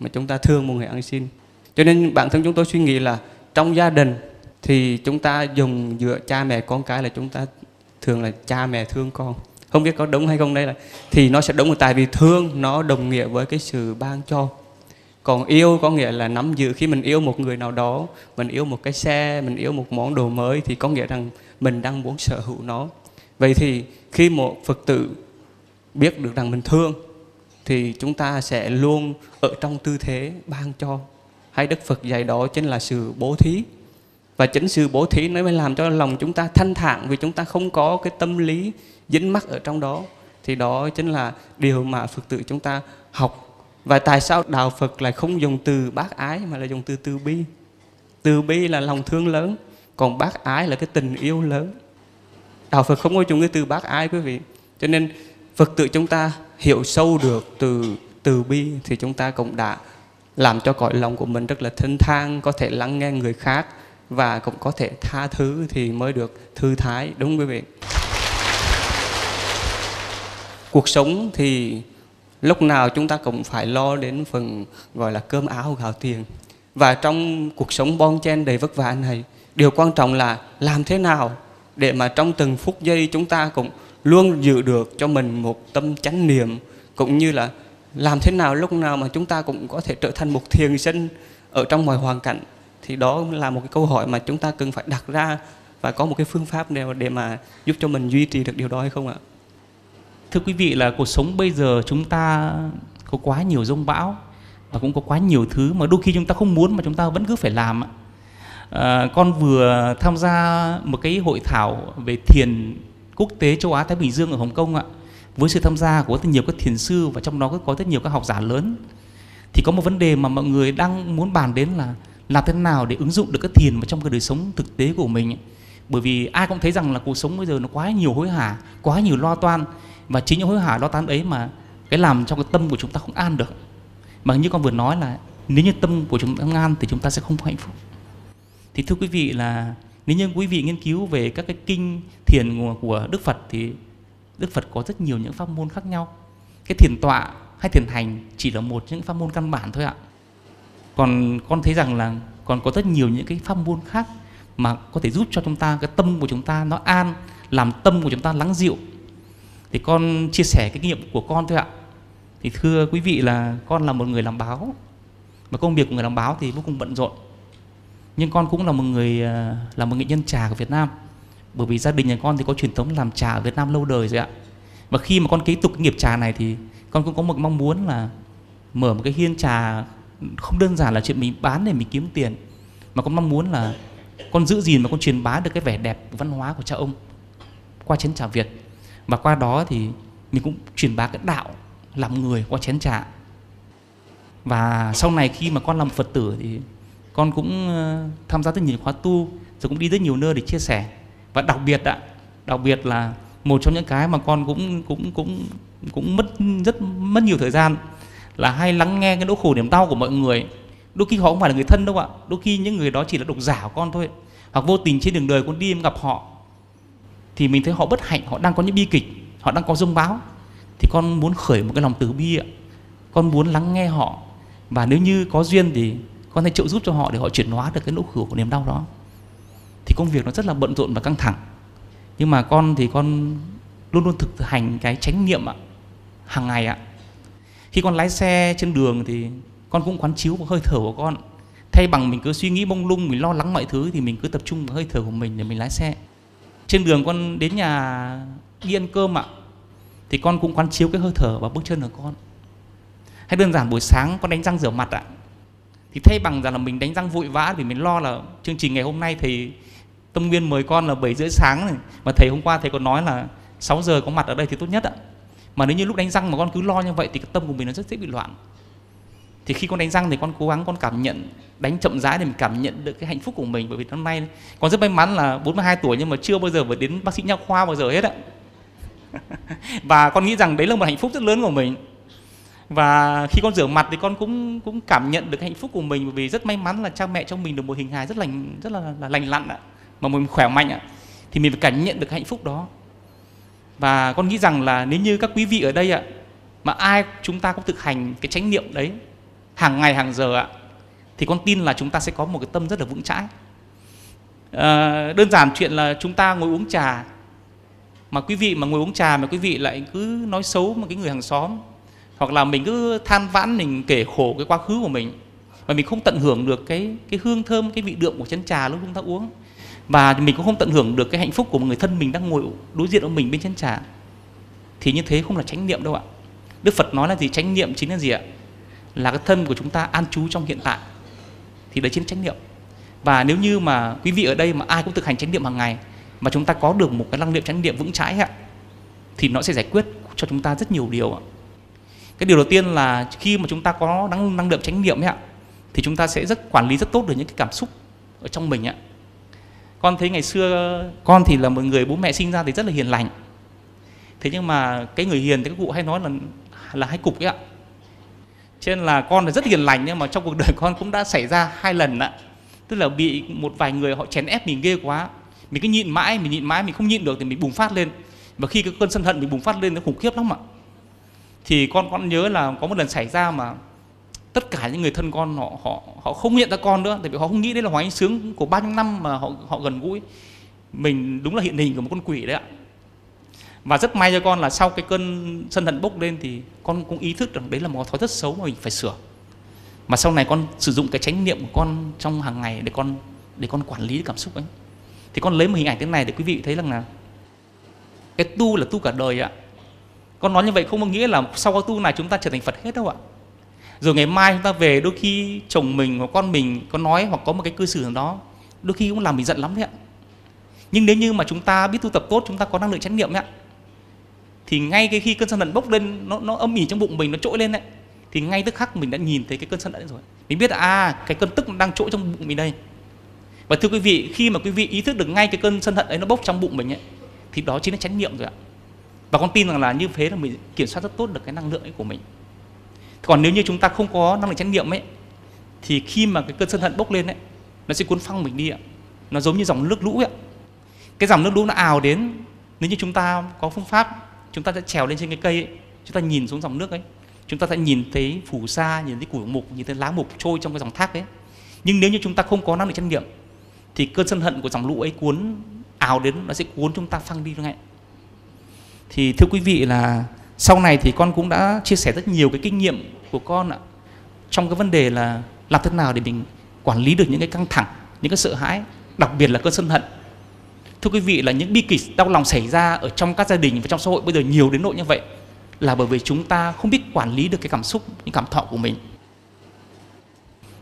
Mà chúng ta thương một người ăn xin. Cho nên bản thân chúng tôi suy nghĩ là trong gia đình thì chúng ta dùng giữa cha mẹ con cái, là chúng ta thường là cha mẹ thương con. Không biết có đúng hay không đây là thì nó sẽ đúng, tại vì thương nó đồng nghĩa với cái sự ban cho. Còn yêu có nghĩa là nắm giữ. Khi mình yêu một người nào đó, mình yêu một cái xe, mình yêu một món đồ mới, thì có nghĩa rằng mình đang muốn sở hữu nó. Vậy thì khi một Phật tử biết được rằng mình thương, thì chúng ta sẽ luôn ở trong tư thế ban cho. Hay Đức Phật dạy đó chính là sự bố thí. Và chính sự bố thí nó mới làm cho lòng chúng ta thanh thản, vì chúng ta không có cái tâm lý dính mắc ở trong đó. Thì đó chính là điều mà Phật tử chúng ta học. Và tại sao Đạo Phật lại không dùng từ bác ái mà lại dùng từ từ bi? Từ bi là lòng thương lớn, còn bác ái là cái tình yêu lớn. Đạo Phật không có dùng cái từ bác ái, quý vị. Cho nên Phật tử chúng ta hiểu sâu được từ từ bi thì chúng ta cũng đã làm cho cõi lòng của mình rất là thanh thang, có thể lắng nghe người khác và cũng có thể tha thứ thì mới được thư thái, đúng không, quý vị? Cuộc sống thì lúc nào chúng ta cũng phải lo đến phần gọi là cơm áo gạo tiền. Và trong cuộc sống bon chen đầy vất vả này, điều quan trọng là làm thế nào để mà trong từng phút giây chúng ta cũng luôn giữ được cho mình một tâm chánh niệm, cũng như là làm thế nào lúc nào mà chúng ta cũng có thể trở thành một thiền sinh ở trong mọi hoàn cảnh. Thì đó là một cái câu hỏi mà chúng ta cần phải đặt ra, và có một cái phương pháp nào để mà giúp cho mình duy trì được điều đó hay không ạ? Thưa quý vị, là cuộc sống bây giờ chúng ta có quá nhiều dông bão, và cũng có quá nhiều thứ mà đôi khi chúng ta không muốn mà chúng ta vẫn cứ phải làm. À, con vừa tham gia một cái hội thảo về thiền quốc tế châu Á Thái Bình Dương ở Hồng Kông ạ, với sự tham gia của rất nhiều các thiền sư, và trong đó có rất nhiều các học giả lớn. Thì có một vấn đề mà mọi người đang muốn bàn đến là làm thế nào để ứng dụng được các thiền vào trong cái đời sống thực tế của mình. Bởi vì ai cũng thấy rằng là cuộc sống bây giờ nó quá nhiều hối hả, quá nhiều lo toan, và chính những hối hả lo toan ấy mà cái làm trong cái tâm của chúng ta không an được. Mà như con vừa nói là nếu như tâm của chúng ta không an thì chúng ta sẽ không có hạnh phúc. Thì thưa quý vị, là nếu như quý vị nghiên cứu về các cái kinh thiền của Đức Phật thì Đức Phật có rất nhiều những pháp môn khác nhau. Cái thiền tọa hay thiền hành chỉ là một những pháp môn căn bản thôi ạ. Còn con thấy rằng là còn có rất nhiều những cái pháp môn khác mà có thể giúp cho chúng ta cái tâm của chúng ta nó an, làm tâm của chúng ta lắng dịu. Thì con chia sẻ cái kinh nghiệm của con thôi ạ. Thì thưa quý vị là con là một người làm báo, mà công việc của người làm báo thì vô cùng bận rộn. Nhưng con cũng là một người là một nghệ nhân trà của Việt Nam, bởi vì gia đình nhà con thì có truyền thống làm trà ở Việt Nam lâu đời rồi ạ. Và khi mà con kế tục nghiệp trà này thì con cũng có một mong muốn là mở một cái hiên trà không đơn giản là chuyện mình bán để mình kiếm tiền, mà con mong muốn là con giữ gìn mà con truyền bá được cái vẻ đẹp của văn hóa của cha ông qua chén trà Việt. Và qua đó thì mình cũng truyền bá cái đạo làm người qua chén trà. Và sau này khi mà con làm Phật tử thì con cũng tham gia rất nhiều khóa tu, rồi cũng đi rất nhiều nơi để chia sẻ. Và đặc biệt ạ, đặc biệt là một trong những cái mà con cũng cũng cũng cũng mất rất mất nhiều thời gian là hay lắng nghe cái nỗi khổ niềm đau của mọi người. Đôi khi họ không phải là người thân đâu ạ, đôi khi những người đó chỉ là độc giả của con thôi, hoặc vô tình trên đường đời con đi em gặp họ thì mình thấy họ bất hạnh, họ đang có những bi kịch, họ đang có dông bão, thì con muốn khởi một cái lòng từ bi ạ. Con muốn lắng nghe họ, và nếu như có duyên thì con hãy trợ giúp cho họ để họ chuyển hóa được cái nỗi khổ của niềm đau đó. Thì công việc nó rất là bận rộn và căng thẳng, nhưng mà con thì con luôn luôn thực hành cái chánh niệm ạ, hàng ngày ạ. Khi con lái xe trên đường thì con cũng quán chiếu vào hơi thở của con. Thay bằng mình cứ suy nghĩ bông lung, mình lo lắng mọi thứ, thì mình cứ tập trung vào hơi thở của mình để mình lái xe. Trên đường con đến nhà đi ăn cơm ạ, thì con cũng quán chiếu cái hơi thở và bước chân của con. Hay đơn giản buổi sáng con đánh răng rửa mặt ạ, thì thay bằng rằng là mình đánh răng vội vã vì mình lo là chương trình ngày hôm nay thầy Tâm Nguyên mời con là bảy rưỡi sáng này, mà thầy hôm qua thầy còn nói là sáu giờ có mặt ở đây thì tốt nhất ạ. Mà nếu như lúc đánh răng mà con cứ lo như vậy thì cái tâm của mình nó rất dễ bị loạn. Thì khi con đánh răng thì con cố gắng con cảm nhận, đánh chậm rãi để mình cảm nhận được cái hạnh phúc của mình. Bởi vì năm nay con rất may mắn là bốn mươi hai tuổi nhưng mà chưa bao giờ phải đến bác sĩ nha khoa bao giờ hết ạ. Và con nghĩ rằng đấy là một hạnh phúc rất lớn của mình. Và khi con rửa mặt thì con cũng cũng cảm nhận được hạnh phúc của mình, bởi vì rất may mắn là cha mẹ cho mình được một hình hài rất lành rất là, là lành lặn ạ, mà mình khỏe mạnh ạ, thì mình phải cảm nhận được hạnh phúc đó. Và con nghĩ rằng là nếu như các quý vị ở đây ạ, mà ai chúng ta cũng thực hành cái chánh niệm đấy hàng ngày hàng giờ ạ, thì con tin là chúng ta sẽ có một cái tâm rất là vững chãi. À, đơn giản chuyện là chúng ta ngồi uống trà, mà quý vị mà ngồi uống trà mà quý vị lại cứ nói xấu một cái người hàng xóm, hoặc là mình cứ than vãn, mình kể khổ cái quá khứ của mình, và mình không tận hưởng được cái cái hương thơm, cái vị đượm của chén trà lúc chúng ta uống, và mình cũng không tận hưởng được cái hạnh phúc của một người thân mình đang ngồi đối diện với mình bên chén trà, thì như thế không là chánh niệm đâu ạ. Đức Phật nói là gì? Chánh niệm chính là gì ạ? Là cái thân của chúng ta an trú trong hiện tại, thì đấy chính là chánh niệm. Và nếu như mà quý vị ở đây mà ai cũng thực hành chánh niệm hàng ngày, mà chúng ta có được một cái năng lượng chánh niệm vững chãi ạ, thì nó sẽ giải quyết cho chúng ta rất nhiều điều ạ. Cái điều đầu tiên là khi mà chúng ta có năng, năng lượng chánh niệm ấy ạ, thì chúng ta sẽ rất quản lý rất tốt được những cái cảm xúc ở trong mình ạ. Con thấy ngày xưa con thì là một người bố mẹ sinh ra thì rất là hiền lành. Thế nhưng mà cái người hiền thì các cụ hay nói là là hay cục ấy ạ. Cho nên là con là rất hiền lành, nhưng mà trong cuộc đời con cũng đã xảy ra hai lần ạ. Tức là bị một vài người họ chèn ép mình ghê quá, mình cứ nhịn mãi, mình nhịn mãi mình không nhịn được thì mình bùng phát lên. Và khi cái cơn sân hận mình bùng phát lên nó khủng khiếp lắm ạ. Thì con con nhớ là có một lần xảy ra mà tất cả những người thân con họ họ họ không nhận ra con nữa, tại vì họ không nghĩ đấy là Hoàng Anh Sướng của bao nhiêu năm mà họ họ gần gũi mình, đúng là hiện hình của một con quỷ đấy ạ. Và rất may cho con là sau cái cơn sân hận bốc lên thì con cũng ý thức rằng đấy là một thói rất xấu mà mình phải sửa. Mà sau này con sử dụng cái chánh niệm của con trong hàng ngày để con để con quản lý cảm xúc ấy. Thì con lấy một hình ảnh thế này để quý vị thấy rằng là cái tu là tu cả đời ạ. Con nói như vậy không có nghĩa là sau cái tu này chúng ta trở thành Phật hết đâu ạ. Rồi ngày mai chúng ta về, đôi khi chồng mình hoặc con mình có nói hoặc có một cái cư xử nào đó, đôi khi cũng làm mình giận lắm đấy ạ. Nhưng nếu như mà chúng ta biết tu tập tốt, chúng ta có năng lượng chánh niệm ấy ạ, thì ngay cái khi cơn sân hận bốc lên, nó, nó âm ỉ trong bụng mình, nó trỗi lên đấy, thì ngay tức khắc mình đã nhìn thấy cái cơn sân hận rồi. Mình biết à, cái cơn tức đang trỗi trong bụng mình đây. Và thưa quý vị, khi mà quý vị ý thức được ngay cái cơn sân hận ấy nó bốc trong bụng mình ấy, thì đó chính là chánh niệm rồi ạ. Và con tin rằng là như thế là mình kiểm soát rất tốt được cái năng lượng ấy của mình. Còn nếu như chúng ta không có năng lượng chánh niệm ấy, thì khi mà cái cơn sân hận bốc lên ấy, nó sẽ cuốn phăng mình đi ạ. Nó giống như dòng nước lũ ấy. Cái dòng nước lũ nó ào đến, nếu như chúng ta có phương pháp, chúng ta sẽ trèo lên trên cái cây ấy, chúng ta nhìn xuống dòng nước ấy, chúng ta sẽ nhìn thấy phù sa, nhìn thấy củi mục, nhìn thấy lá mục trôi trong cái dòng thác ấy. Nhưng nếu như chúng ta không có năng lượng chánh niệm thì cơn sân hận của dòng lũ ấy cuốn ào đến, nó sẽ cuốn chúng ta phăng đi ngay. Thì thưa quý vị là sau này thì con cũng đã chia sẻ rất nhiều cái kinh nghiệm của con ạ, trong cái vấn đề là làm thế nào để mình quản lý được những cái căng thẳng, những cái sợ hãi, đặc biệt là cơn sân hận. Thưa quý vị là những bi kịch đau lòng xảy ra ở trong các gia đình và trong xã hội bây giờ nhiều đến nỗi như vậy là bởi vì chúng ta không biết quản lý được cái cảm xúc, những cảm thọ của mình.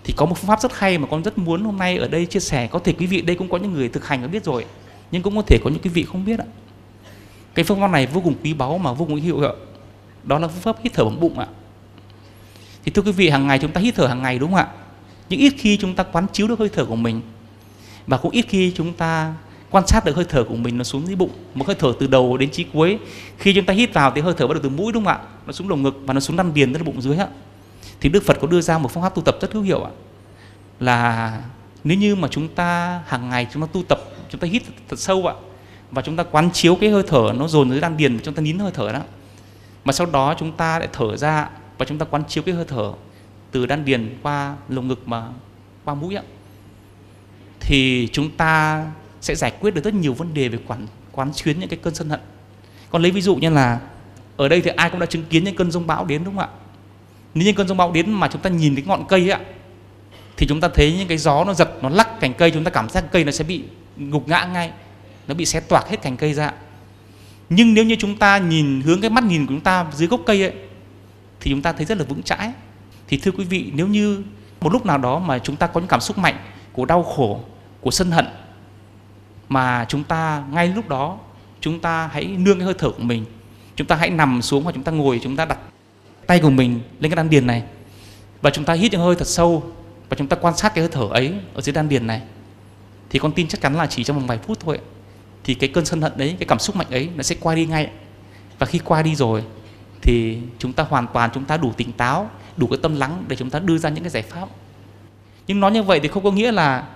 Thì có một phương pháp rất hay mà con rất muốn hôm nay ở đây chia sẻ. Có thể quý vị đây cũng có những người thực hành đã biết rồi, nhưng cũng có thể có những quý vị không biết ạ. Cái phương pháp này vô cùng quý báu mà vô cùng hữu hiệu. Đó là phương pháp hít thở bằng bụng ạ. Thì thưa quý vị, hàng ngày chúng ta hít thở hàng ngày đúng không ạ? Nhưng ít khi chúng ta quán chiếu được hơi thở của mình, và cũng ít khi chúng ta quan sát được hơi thở của mình nó xuống dưới bụng. Một hơi thở từ đầu đến chí cuối. Khi chúng ta hít vào thì hơi thở bắt đầu từ mũi đúng không ạ? Nó xuống lồng ngực và nó xuống đan điền, tới bụng dưới ạ. Thì Đức Phật có đưa ra một phương pháp tu tập rất hữu hiệu ạ. Là nếu như mà chúng ta hàng ngày chúng ta tu tập, chúng ta hít thật sâu ạ, và chúng ta quán chiếu cái hơi thở nó dồn dưới đan điền, chúng ta nín hơi thở đó, mà sau đó chúng ta lại thở ra, và chúng ta quán chiếu cái hơi thở từ đan điền qua lồng ngực mà qua mũi ạ, thì chúng ta sẽ giải quyết được rất nhiều vấn đề về quản quán xuyến những cái cơn sân hận. Còn lấy ví dụ như là ở đây thì ai cũng đã chứng kiến những cơn giông bão đến đúng không ạ? Nếu như cơn giông bão đến mà chúng ta nhìn cái ngọn cây ạ, thì chúng ta thấy những cái gió nó giật, nó lắc cành cây, chúng ta cảm giác cây nó sẽ bị gục ngã ngay, nó bị xé toạc hết cành cây ra. Nhưng nếu như chúng ta nhìn hướng cái mắt nhìn của chúng ta dưới gốc cây ấy, thì chúng ta thấy rất là vững chãi. Thì thưa quý vị, nếu như một lúc nào đó mà chúng ta có những cảm xúc mạnh của đau khổ, của sân hận, mà chúng ta ngay lúc đó chúng ta hãy nương cái hơi thở của mình, chúng ta hãy nằm xuống hoặc chúng ta ngồi, chúng ta đặt tay của mình lên cái đan điền này, và chúng ta hít những hơi thật sâu, và chúng ta quan sát cái hơi thở ấy ở dưới đan điền này, thì con tin chắc chắn là chỉ trong vòng vài phút thôi thì cái cơn sân hận đấy, cái cảm xúc mạnh ấy nó sẽ qua đi ngay. Và khi qua đi rồi thì chúng ta hoàn toàn, chúng ta đủ tỉnh táo, đủ cái tâm lắng để chúng ta đưa ra những cái giải pháp. Nhưng nói như vậy thì không có nghĩa là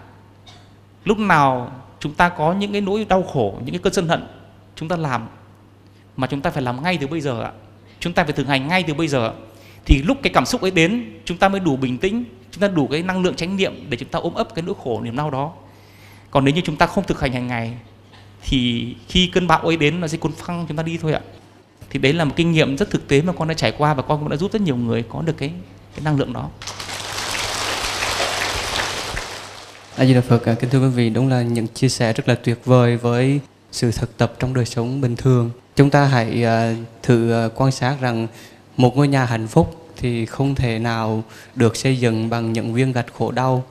lúc nào chúng ta có những cái nỗi đau khổ, những cái cơn sân hận chúng ta làm, mà chúng ta phải làm ngay từ bây giờ ạ. Chúng ta phải thực hành ngay từ bây giờ, thì lúc cái cảm xúc ấy đến chúng ta mới đủ bình tĩnh, chúng ta đủ cái năng lượng chánh niệm để chúng ta ôm ấp cái nỗi khổ niềm đau đó. Còn nếu như chúng ta không thực hành hàng ngày thì khi cơn bão ấy đến nó sẽ cuốn phăng chúng ta đi thôi ạ. Thì đấy là một kinh nghiệm rất thực tế mà con đã trải qua, và con cũng đã giúp rất nhiều người có được cái, cái năng lượng đó. A Di Đà Phật. Kính thưa quý vị, đúng là những chia sẻ rất là tuyệt vời với sự thực tập trong đời sống bình thường. Chúng ta hãy thử quan sát rằng một ngôi nhà hạnh phúc thì không thể nào được xây dựng bằng những viên gạch khổ đau.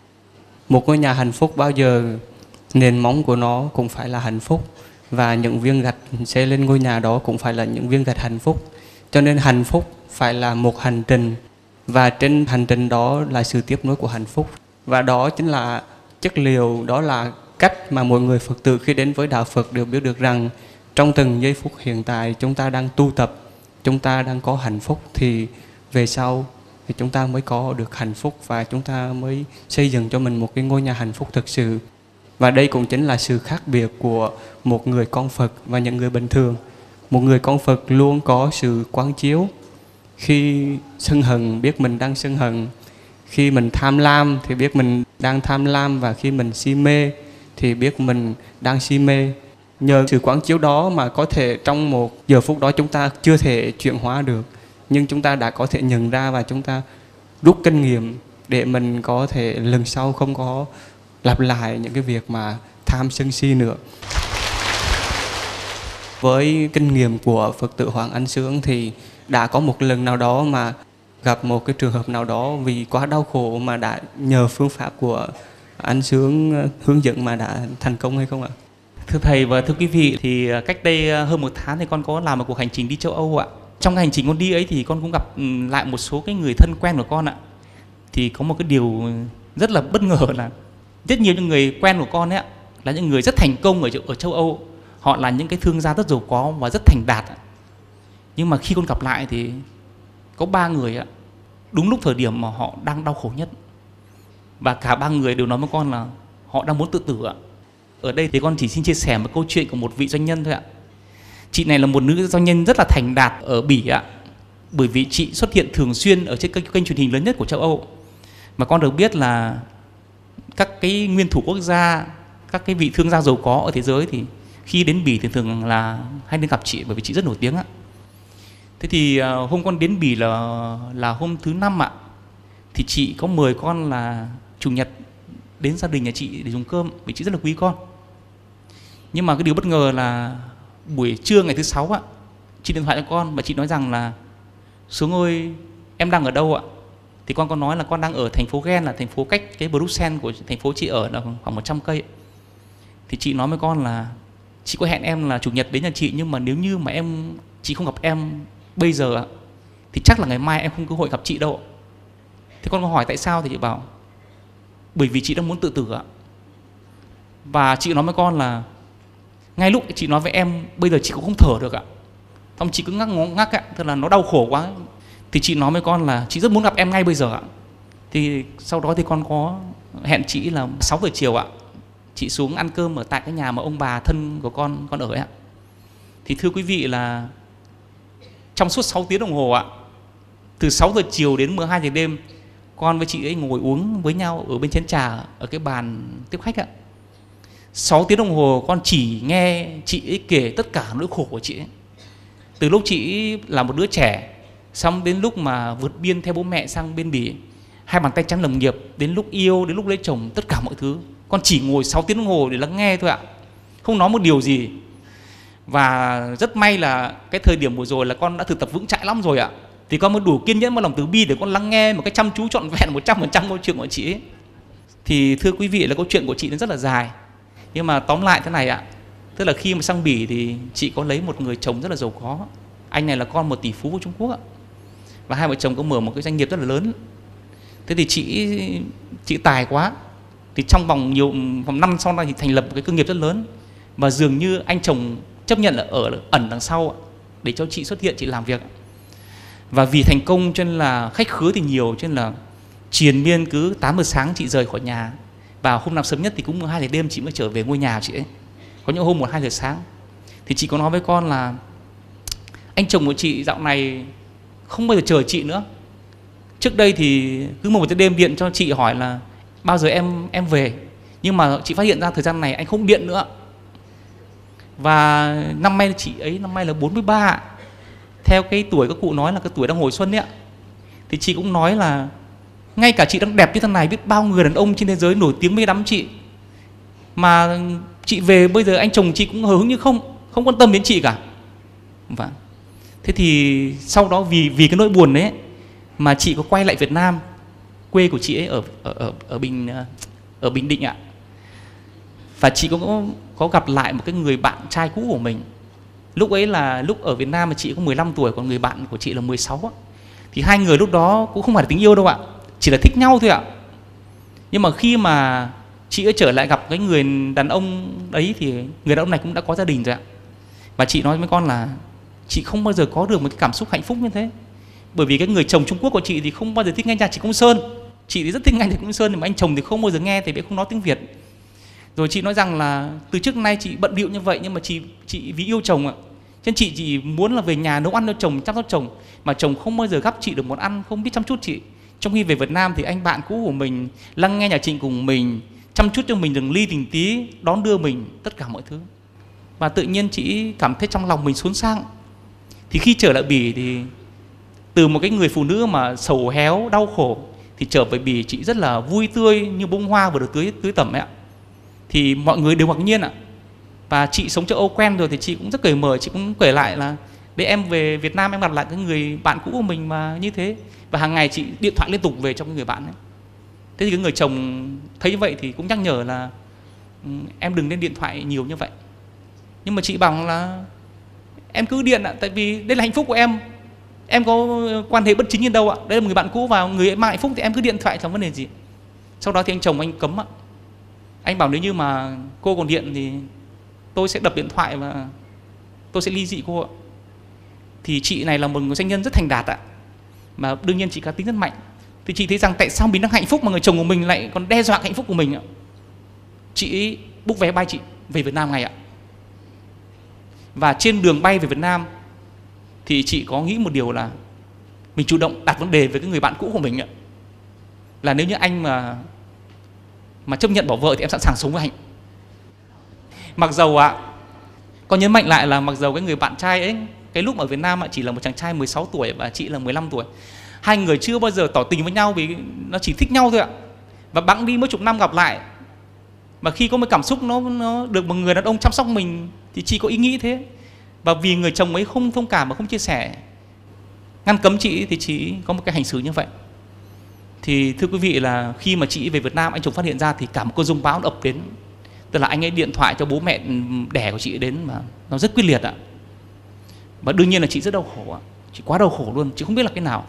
Một ngôi nhà hạnh phúc bao giờ nền móng của nó cũng phải là hạnh phúc, và những viên gạch xây lên ngôi nhà đó cũng phải là những viên gạch hạnh phúc. Cho nên hạnh phúc phải là một hành trình, và trên hành trình đó là sự tiếp nối của hạnh phúc. Và đó chính là chất liệu, đó là cách mà mọi người Phật tử khi đến với Đạo Phật đều biết được rằng trong từng giây phút hiện tại chúng ta đang tu tập, chúng ta đang có hạnh phúc, thì về sau thì chúng ta mới có được hạnh phúc, và chúng ta mới xây dựng cho mình một cái ngôi nhà hạnh phúc thực sự. Và đây cũng chính là sự khác biệt của một người con Phật và những người bình thường. Một người con Phật luôn có sự quán chiếu. Khi sân hận biết mình đang sân hận, khi mình tham lam thì biết mình đang tham lam, và khi mình si mê thì biết mình đang si mê. Nhờ sự quán chiếu đó mà có thể trong một giờ phút đó chúng ta chưa thể chuyển hóa được, nhưng chúng ta đã có thể nhận ra và chúng ta rút kinh nghiệm để mình có thể lần sau không có lặp lại những cái việc mà tham sân si nữa. Với kinh nghiệm của Phật tử Hoàng Anh Sướng thì đã có một lần nào đó mà gặp một cái trường hợp nào đó vì quá đau khổ mà đã nhờ phương pháp của anh Sướng hướng dẫn mà đã thành công hay không ạ? Thưa thầy và thưa quý vị, thì cách đây hơn một tháng thì con có làm một cuộc hành trình đi châu Âu ạ. Trong cái hành trình con đi ấy thì con cũng gặp lại một số cái người thân quen của con ạ. Thì có một cái điều rất là bất ngờ là rất nhiều những người quen của con ấy là những người rất thành công ở, ở châu Âu. Họ là những cái thương gia rất giàu có và rất thành đạt. Nhưng mà khi con gặp lại thì có ba người ạ, đúng lúc thời điểm mà họ đang đau khổ nhất. Và cả ba người đều nói với con là họ đang muốn tự tử ạ. Ở đây thì con chỉ xin chia sẻ một câu chuyện của một vị doanh nhân thôi ạ. Chị này là một nữ doanh nhân rất là thành đạt ở Bỉ ạ. Bởi vì chị xuất hiện thường xuyên ở trên kênh, kênh truyền hình lớn nhất của châu Âu. Mà con được biết là các cái nguyên thủ quốc gia các cái vị thương gia giàu có ở thế giới thì khi đến Bỉ thì thường là hay đến gặp chị, bởi vì chị rất nổi tiếng ạ. Thế thì hôm con đến Bỉ là là hôm thứ năm ạ, thì chị có mời con là chủ nhật đến gia đình nhà chị để dùng cơm, vì chị rất là quý con. Nhưng mà cái điều bất ngờ là buổi trưa ngày thứ sáu ạ, chị điện thoại cho con và chị nói rằng là Sướng ơi, em đang ở đâu ạ? Thì con có nói là con đang ở thành phố Gen, là thành phố cách cái Bruxelles của thành phố chị ở là khoảng một trăm cây. Thì chị nói với con là chị có hẹn em là chủ nhật đến nhà chị, nhưng mà nếu như mà em chị không gặp em bây giờ ạ, thì chắc là ngày mai em không cơ hội gặp chị đâu. Thế con có hỏi tại sao thì chị bảo bởi vì chị đang muốn tự tử ạ. Và chị nói với con là ngay lúc chị nói với em bây giờ chị cũng không thở được ạ. Xong chị cứ ngắc ngắc ạ, tức là nó đau khổ quá. Thì chị nói với con là chị rất muốn gặp em ngay bây giờ ạ. Thì sau đó thì con có hẹn chị là sáu giờ chiều ạ. Chị xuống ăn cơm ở tại cái nhà mà ông bà thân của con con ở ạ. Thì thưa quý vị là trong suốt sáu tiếng đồng hồ ạ, từ sáu giờ chiều đến mười hai giờ đêm, con với chị ấy ngồi uống với nhau ở bên chén trà ở cái bàn tiếp khách ạ. sáu tiếng đồng hồ con chỉ nghe chị ấy kể tất cả nỗi khổ của chị ấy. Từ lúc chị là một đứa trẻ, xong đến lúc mà vượt biên theo bố mẹ sang bên Bỉ, hai bàn tay trắng lập nghiệp, đến lúc yêu, đến lúc lấy chồng, tất cả mọi thứ. Con chỉ ngồi sáu tiếng đồng hồ để lắng nghe thôi ạ, không nói một điều gì. Và rất may là cái thời điểm vừa rồi là con đã thực tập vững chãi lắm rồi ạ. Thì con mới đủ kiên nhẫn và lòng từ bi để con lắng nghe một cái chăm chú trọn vẹn một trăm phần trăm câu chuyện của chị ấy. Thì thưa quý vị là câu chuyện của chị nó rất là dài. Nhưng mà tóm lại thế này ạ, tức là khi mà sang Bỉ thì chị có lấy một người chồng rất là giàu có. Anh này là con một tỷ phú của Trung Quốc ạ. Và hai vợ chồng có mở một cái doanh nghiệp rất là lớn. Thế thì chị chị tài quá. Thì trong vòng nhiều vòng năm sau này thì thành lập một cái cơ nghiệp rất lớn. Và dường như anh chồng chấp nhận là ở ẩn đằng sau để cho chị xuất hiện, chị làm việc. Và vì thành công cho nên là khách khứa thì nhiều, cho nên là triền miên cứ tám giờ sáng chị rời khỏi nhà. Và hôm nào sớm nhất thì cũng mười hai giờ đêm chị mới trở về ngôi nhà chị ấy. Có những hôm một hai giờ sáng. Thì chị có nói với con là anh chồng của chị dạo này không bao giờ chờ chị nữa. Trước đây thì cứ một giờ đêm điện cho chị hỏi là bao giờ em em về. Nhưng mà chị phát hiện ra thời gian này anh không điện nữa. Và năm nay chị ấy năm nay là bốn mươi ba. Theo cái tuổi các cụ nói là cái tuổi đang hồi xuân ấy ạ. Thì chị cũng nói là ngay cả chị đang đẹp như thế này, biết bao người đàn ông trên thế giới nổi tiếng mê đắm chị, mà chị về bây giờ anh chồng chị cũng hờ hững như không, không quan tâm đến chị cả. Vâng. Thế thì sau đó vì vì cái nỗi buồn đấy mà chị có quay lại Việt Nam, quê của chị ấy ở ở ở, ở Bình ở Bình Định ạ. Và chị cũng có, có gặp lại một cái người bạn trai cũ của mình. Lúc ấy là lúc ở Việt Nam mà chị có mười lăm tuổi, còn người bạn của chị là mười sáu ạ. Thì hai người lúc đó cũng không phải là tình yêu đâu ạ, chỉ là thích nhau thôi ạ. Nhưng mà khi mà chị ấy trở lại gặp cái người đàn ông đấy thì người đàn ông này cũng đã có gia đình rồi ạ. Và chị nói với con là chị không bao giờ có được một cái cảm xúc hạnh phúc như thế. Bởi vì cái người chồng Trung Quốc của chị thì không bao giờ thích nghe nhạc Trịnh Công Sơn. Chị thì rất thích nghe nhạc Trịnh Công Sơn, mà anh chồng thì không bao giờ nghe, thì bé không nói tiếng Việt. Rồi chị nói rằng là từ trước nay chị bận bịu như vậy, nhưng mà chị chị vì yêu chồng ạ, cho nên chị chỉ muốn là về nhà nấu ăn cho chồng, chăm sóc chồng, mà chồng không bao giờ gắp chị được món ăn, không biết chăm chút chị. Trong khi về Việt Nam thì anh bạn cũ của mình lắng nghe nhạc Trịnh cùng mình, chăm chút cho mình từng ly từng tí, đón đưa mình tất cả mọi thứ. Và tự nhiên chị cảm thấy trong lòng mình xốn xang. Thì khi trở lại Bỉ thì từ một cái người phụ nữ mà sầu héo, đau khổ, thì trở về Bỉ chị rất là vui tươi như bông hoa vừa được tưới tưới tẩm ấy ạ. Thì mọi người đều ngạc nhiên ạ. Và chị sống châu Âu quen rồi thì chị cũng rất cởi mở, chị cũng kể lại là để em về Việt Nam em gặp lại cái người bạn cũ của mình mà như thế. Và hàng ngày chị điện thoại liên tục về cho cái người bạn ấy. Thế thì cái người chồng thấy như vậy thì cũng nhắc nhở là em đừng nên điện thoại nhiều như vậy. Nhưng mà chị bảo là em cứ điện ạ, tại vì đây là hạnh phúc của em. Em có quan hệ bất chính như đâu ạ. Đây là một người bạn cũ và người mang hạnh phúc thì em cứ điện thoại chẳng vấn đề gì. Sau đó thì anh chồng anh cấm ạ. Anh bảo nếu như mà cô còn điện thì tôi sẽ đập điện thoại và tôi sẽ ly dị cô ạ. Thì chị này là một người doanh nhân rất thành đạt ạ. Mà đương nhiên chị cá tính rất mạnh. Thì chị thấy rằng tại sao mình đang hạnh phúc mà người chồng của mình lại còn đe dọa hạnh phúc của mình ạ. Chị book vé bay chị về Việt Nam ngay ạ. Và trên đường bay về Việt Nam thì chị có nghĩ một điều là mình chủ động đặt vấn đề với cái người bạn cũ của mình ạ. Là nếu như anh mà mà chấp nhận bỏ vợ thì em sẵn sàng sống với anh. Mặc dầu ạ, à, con nhấn mạnh lại là mặc dầu cái người bạn trai ấy, cái lúc ở Việt Nam chỉ là một chàng trai mười sáu tuổi và chị là mười lăm tuổi. Hai người chưa bao giờ tỏ tình với nhau vì nó chỉ thích nhau thôi ạ. Và bẵng đi mấy chục năm gặp lại, mà khi có một cảm xúc nó, nó được một người đàn ông chăm sóc mình thì chị có ý nghĩ thế. Và vì người chồng ấy không thông cảm và không chia sẻ, ngăn cấm chị thì chị có một cái hành xử như vậy. Thì thưa quý vị là khi mà chị về Việt Nam, anh chồng phát hiện ra thì cả một cơn giông bão ập đến. Tức là anh ấy điện thoại cho bố mẹ đẻ của chị đến mà nó rất quyết liệt ạ. Và đương nhiên là chị rất đau khổ ạ. Chị quá đau khổ luôn, chị không biết là cái nào.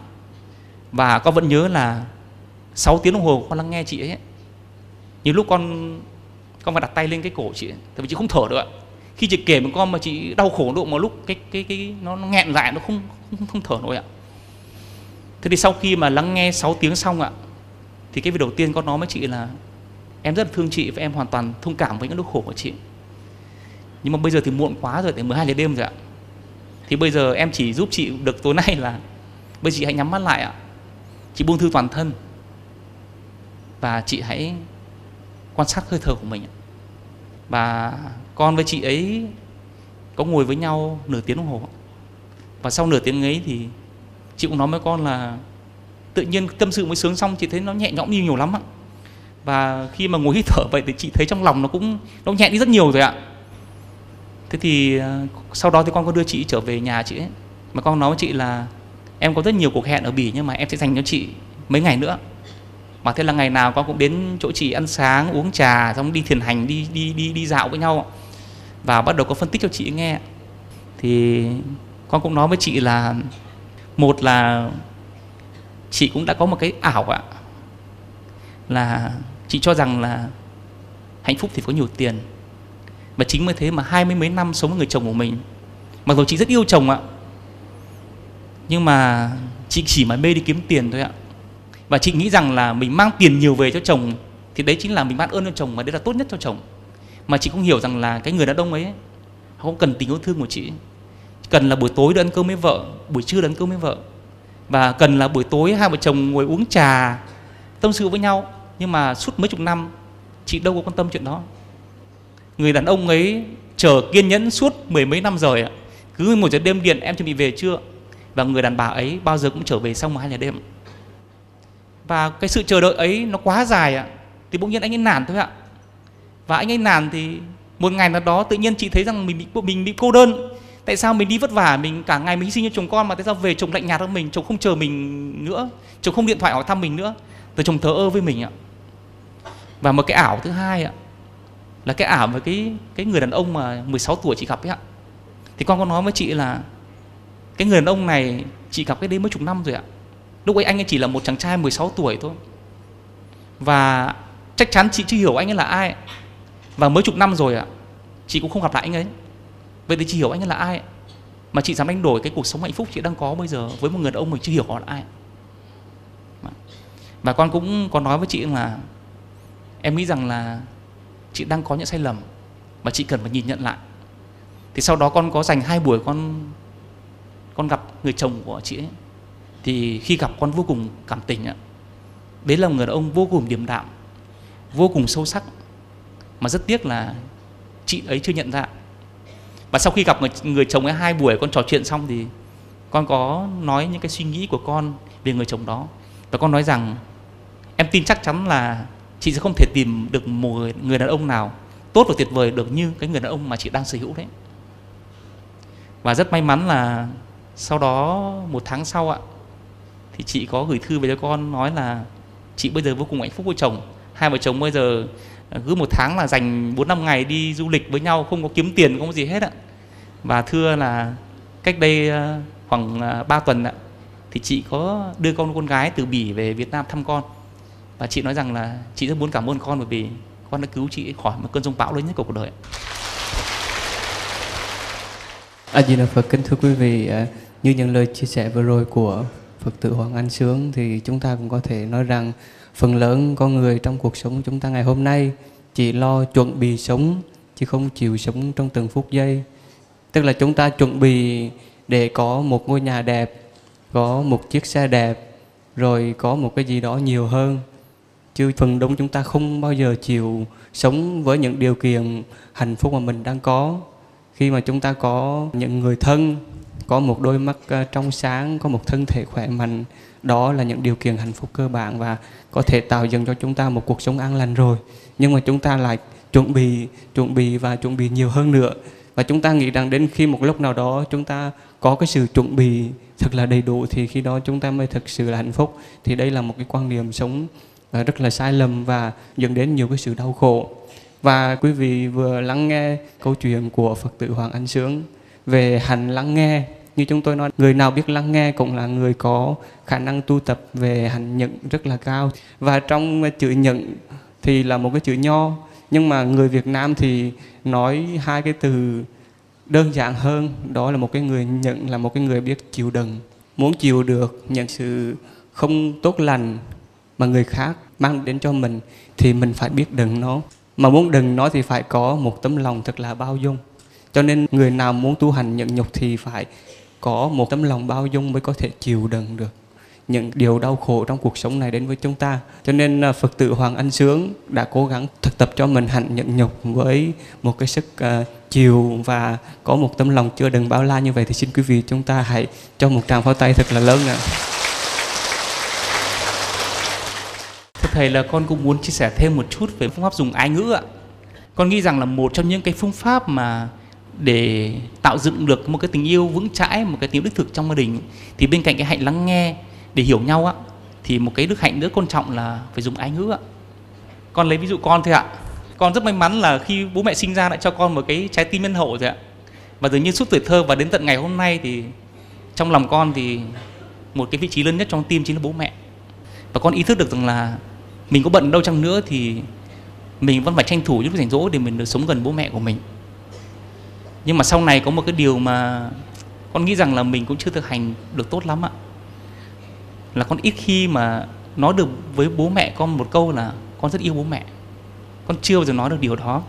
Và con vẫn nhớ là sáu tiếng đồng hồ con lắng nghe chị ấy. Nhiều lúc con con phải đặt tay lên cái cổ chị ấy, tại vì chị không thở được ạ. Khi chị kể một con mà chị đau khổ độ một lúc cái cái cái nó nghẹn lại, nó không không, không thở nổi ạ. Thế thì sau khi mà lắng nghe sáu tiếng xong ạ, thì cái việc đầu tiên con nói với chị là em rất là thương chị và em hoàn toàn thông cảm với những nỗi khổ của chị. Nhưng mà bây giờ thì muộn quá rồi, tại mười hai giờ đêm rồi ạ. Thì bây giờ em chỉ giúp chị được tối nay là bây giờ chị hãy nhắm mắt lại ạ. Chị buông thư toàn thân và chị hãy quan sát hơi thở của mình. Và con với chị ấy có ngồi với nhau nửa tiếng đồng hồ. Và sau nửa tiếng ấy thì chị cũng nói với con là tự nhiên tâm sự mới sướng xong chị thấy nó nhẹ nhõm nhiều nhiều lắm ạ. Và khi mà ngồi hít thở vậy thì chị thấy trong lòng nó cũng nó nhẹ đi rất nhiều rồi ạ. Thế thì sau đó thì con có đưa chị trở về nhà chị ấy. Mà con nói với chị là em có rất nhiều cuộc hẹn ở Bỉ nhưng mà em sẽ dành cho chị mấy ngày nữa. Mà thế là ngày nào con cũng đến chỗ chị ăn sáng, uống trà, xong đi thiền hành, đi đi đi đi dạo với nhau. Và bắt đầu có phân tích cho chị nghe. Thì con cũng nói với chị là một là chị cũng đã có một cái ảo ạ. Là chị cho rằng là hạnh phúc thì có nhiều tiền. Và chính vì thế mà hai mươi mấy năm sống với người chồng của mình, mặc dù chị rất yêu chồng ạ, nhưng mà chị chỉ mà mê đi kiếm tiền thôi ạ. Và chị nghĩ rằng là mình mang tiền nhiều về cho chồng thì đấy chính là mình ban ơn cho chồng, mà đấy là tốt nhất cho chồng. Mà chị không hiểu rằng là cái người đàn ông ấy không cần tình yêu thương của chị. Cần là buổi tối được ăn cơm với vợ, buổi trưa được ăn cơm với vợ, và cần là buổi tối hai vợ chồng ngồi uống trà tâm sự với nhau. Nhưng mà suốt mấy chục năm chị đâu có quan tâm chuyện đó. Người đàn ông ấy chờ kiên nhẫn suốt mười mấy năm rồi ạ. Cứ một giờ đêm điện em chuẩn bị về chưa, và người đàn bà ấy bao giờ cũng trở về sau mười hai giờ đêm. Và cái sự chờ đợi ấy nó quá dài ạ. Thì bỗng nhiên anh ấy nản thôi ạ. Và anh ấy nản thì một ngày nào đó tự nhiên chị thấy rằng mình bị, mình bị cô đơn. Tại sao mình đi vất vả, mình cả ngày mình hy sinh cho chồng con, mà tại sao về chồng lạnh nhạt hơn mình, chồng không chờ mình nữa, chồng không điện thoại hỏi thăm mình nữa, rồi chồng thờ ơ với mình ạ. Và một cái ảo thứ hai ạ, là cái ảo với cái cái người đàn ông mà mười sáu tuổi chị gặp ấy ạ. Thì con có nói với chị là cái người đàn ông này chị gặp cái đấy mấy chục năm rồi ạ. Lúc ấy anh ấy chỉ là một chàng trai mười sáu tuổi thôi. Và chắc chắn chị chưa hiểu anh ấy là ai. Và mấy chục năm rồi ạ, chị cũng không gặp lại anh ấy. Vậy thì chị hiểu anh ấy là ai mà chị dám đánh đổi cái cuộc sống hạnh phúc chị đang có bây giờ với một người đàn ông mình chưa hiểu họ là ai. Và con cũng có nói với chị là em nghĩ rằng là chị đang có những sai lầm mà chị cần phải nhìn nhận lại. Thì sau đó con có dành hai buổi con con gặp người chồng của chị ấy. Thì khi gặp con vô cùng cảm tình ạ. Đấy là một người đàn ông vô cùng điềm đạm, vô cùng sâu sắc, mà rất tiếc là chị ấy chưa nhận ra. Và sau khi gặp người, người chồng ấy hai buổi con trò chuyện xong thì con có nói những cái suy nghĩ của con về người chồng đó. Và con nói rằng em tin chắc chắn là chị sẽ không thể tìm được một người, người đàn ông nào tốt và tuyệt vời được như cái người đàn ông mà chị đang sở hữu đấy. Và rất may mắn là sau đó một tháng sau ạ, thì chị có gửi thư về cho con nói là chị bây giờ vô cùng hạnh phúc với chồng. Hai vợ chồng bây giờ cứ một tháng là dành bốn năm ngày đi du lịch với nhau, không có kiếm tiền, không có gì hết ạ. Và thưa là cách đây khoảng ba tuần ạ, thì chị có đưa con con gái từ Bỉ về Việt Nam thăm con. Và chị nói rằng là chị rất muốn cảm ơn con bởi vì con đã cứu chị khỏi một cơn giông bão lớn nhất của cuộc đời. A Di Đà Phật. Kính thưa quý vị, như những lời chia sẻ vừa rồi của Phật tử Hoàng Anh Sướng thì chúng ta cũng có thể nói rằng phần lớn con người trong cuộc sống của chúng ta ngày hôm nay chỉ lo chuẩn bị sống chứ không chịu sống trong từng phút giây. Tức là chúng ta chuẩn bị để có một ngôi nhà đẹp, có một chiếc xe đẹp, rồi có một cái gì đó nhiều hơn. Chứ phần đông chúng ta không bao giờ chịu sống với những điều kiện hạnh phúc mà mình đang có. Khi mà chúng ta có những người thân, có một đôi mắt trong sáng, có một thân thể khỏe mạnh, đó là những điều kiện hạnh phúc cơ bản và có thể tạo dựng cho chúng ta một cuộc sống an lành rồi. Nhưng mà chúng ta lại chuẩn bị, chuẩn bị và chuẩn bị nhiều hơn nữa. Và chúng ta nghĩ rằng đến khi một lúc nào đó chúng ta có cái sự chuẩn bị thật là đầy đủ thì khi đó chúng ta mới thực sự là hạnh phúc. Thì đây là một cái quan niệm sống rất là sai lầm và dẫn đến nhiều cái sự đau khổ. Và quý vị vừa lắng nghe câu chuyện của Phật tử Hoàng Anh Sướng về hành lắng nghe. Như chúng tôi nói, người nào biết lắng nghe cũng là người có khả năng tu tập về hành nhẫn rất là cao. Và trong chữ nhẫn thì là một cái chữ nho. Nhưng mà người Việt Nam thì nói hai cái từ đơn giản hơn. Đó là một cái người nhẫn là một cái người biết chịu đựng. Muốn chịu được những sự không tốt lành mà người khác mang đến cho mình thì mình phải biết đừng nó. Mà muốn đừng nó thì phải có một tấm lòng thật là bao dung. Cho nên người nào muốn tu hành nhẫn nhục thì phải có một tấm lòng bao dung mới có thể chịu đựng được những điều đau khổ trong cuộc sống này đến với chúng ta. Cho nên Phật tử Hoàng Anh Sướng đã cố gắng thực tập cho mình hạnh nhẫn nhục với một cái sức uh, chiều và có một tấm lòng chứa đựng bao la như vậy. Thì xin quý vị chúng ta hãy cho một tràng pháo tay thật là lớn ạ. Thưa Thầy, là con cũng muốn chia sẻ thêm một chút về phương pháp dùng ái ngữ ạ. Con nghĩ rằng là một trong những cái phương pháp mà để tạo dựng được một cái tình yêu vững chãi, một cái tiếng đích thực trong gia đình, thì bên cạnh cái hạnh lắng nghe để hiểu nhau á, thì một cái đức hạnh nữa quan trọng là phải dùng ái ngữ ạ. Con lấy ví dụ con thôi ạ. Con rất may mắn là khi bố mẹ sinh ra lại cho con một cái trái tim nhân hậu rồi ạ. Và dường như suốt tuổi thơ và đến tận ngày hôm nay thì trong lòng con thì một cái vị trí lớn nhất trong tim chính là bố mẹ. Và con ý thức được rằng là mình có bận đâu chăng nữa thì mình vẫn phải tranh thủ những rảnh rỗi để mình được sống gần bố mẹ của mình. Nhưng mà sau này có một cái điều mà con nghĩ rằng là mình cũng chưa thực hành được tốt lắm ạ. Là con ít khi mà nói được với bố mẹ con một câu là con rất yêu bố mẹ. Con chưa bao giờ nói được điều đó.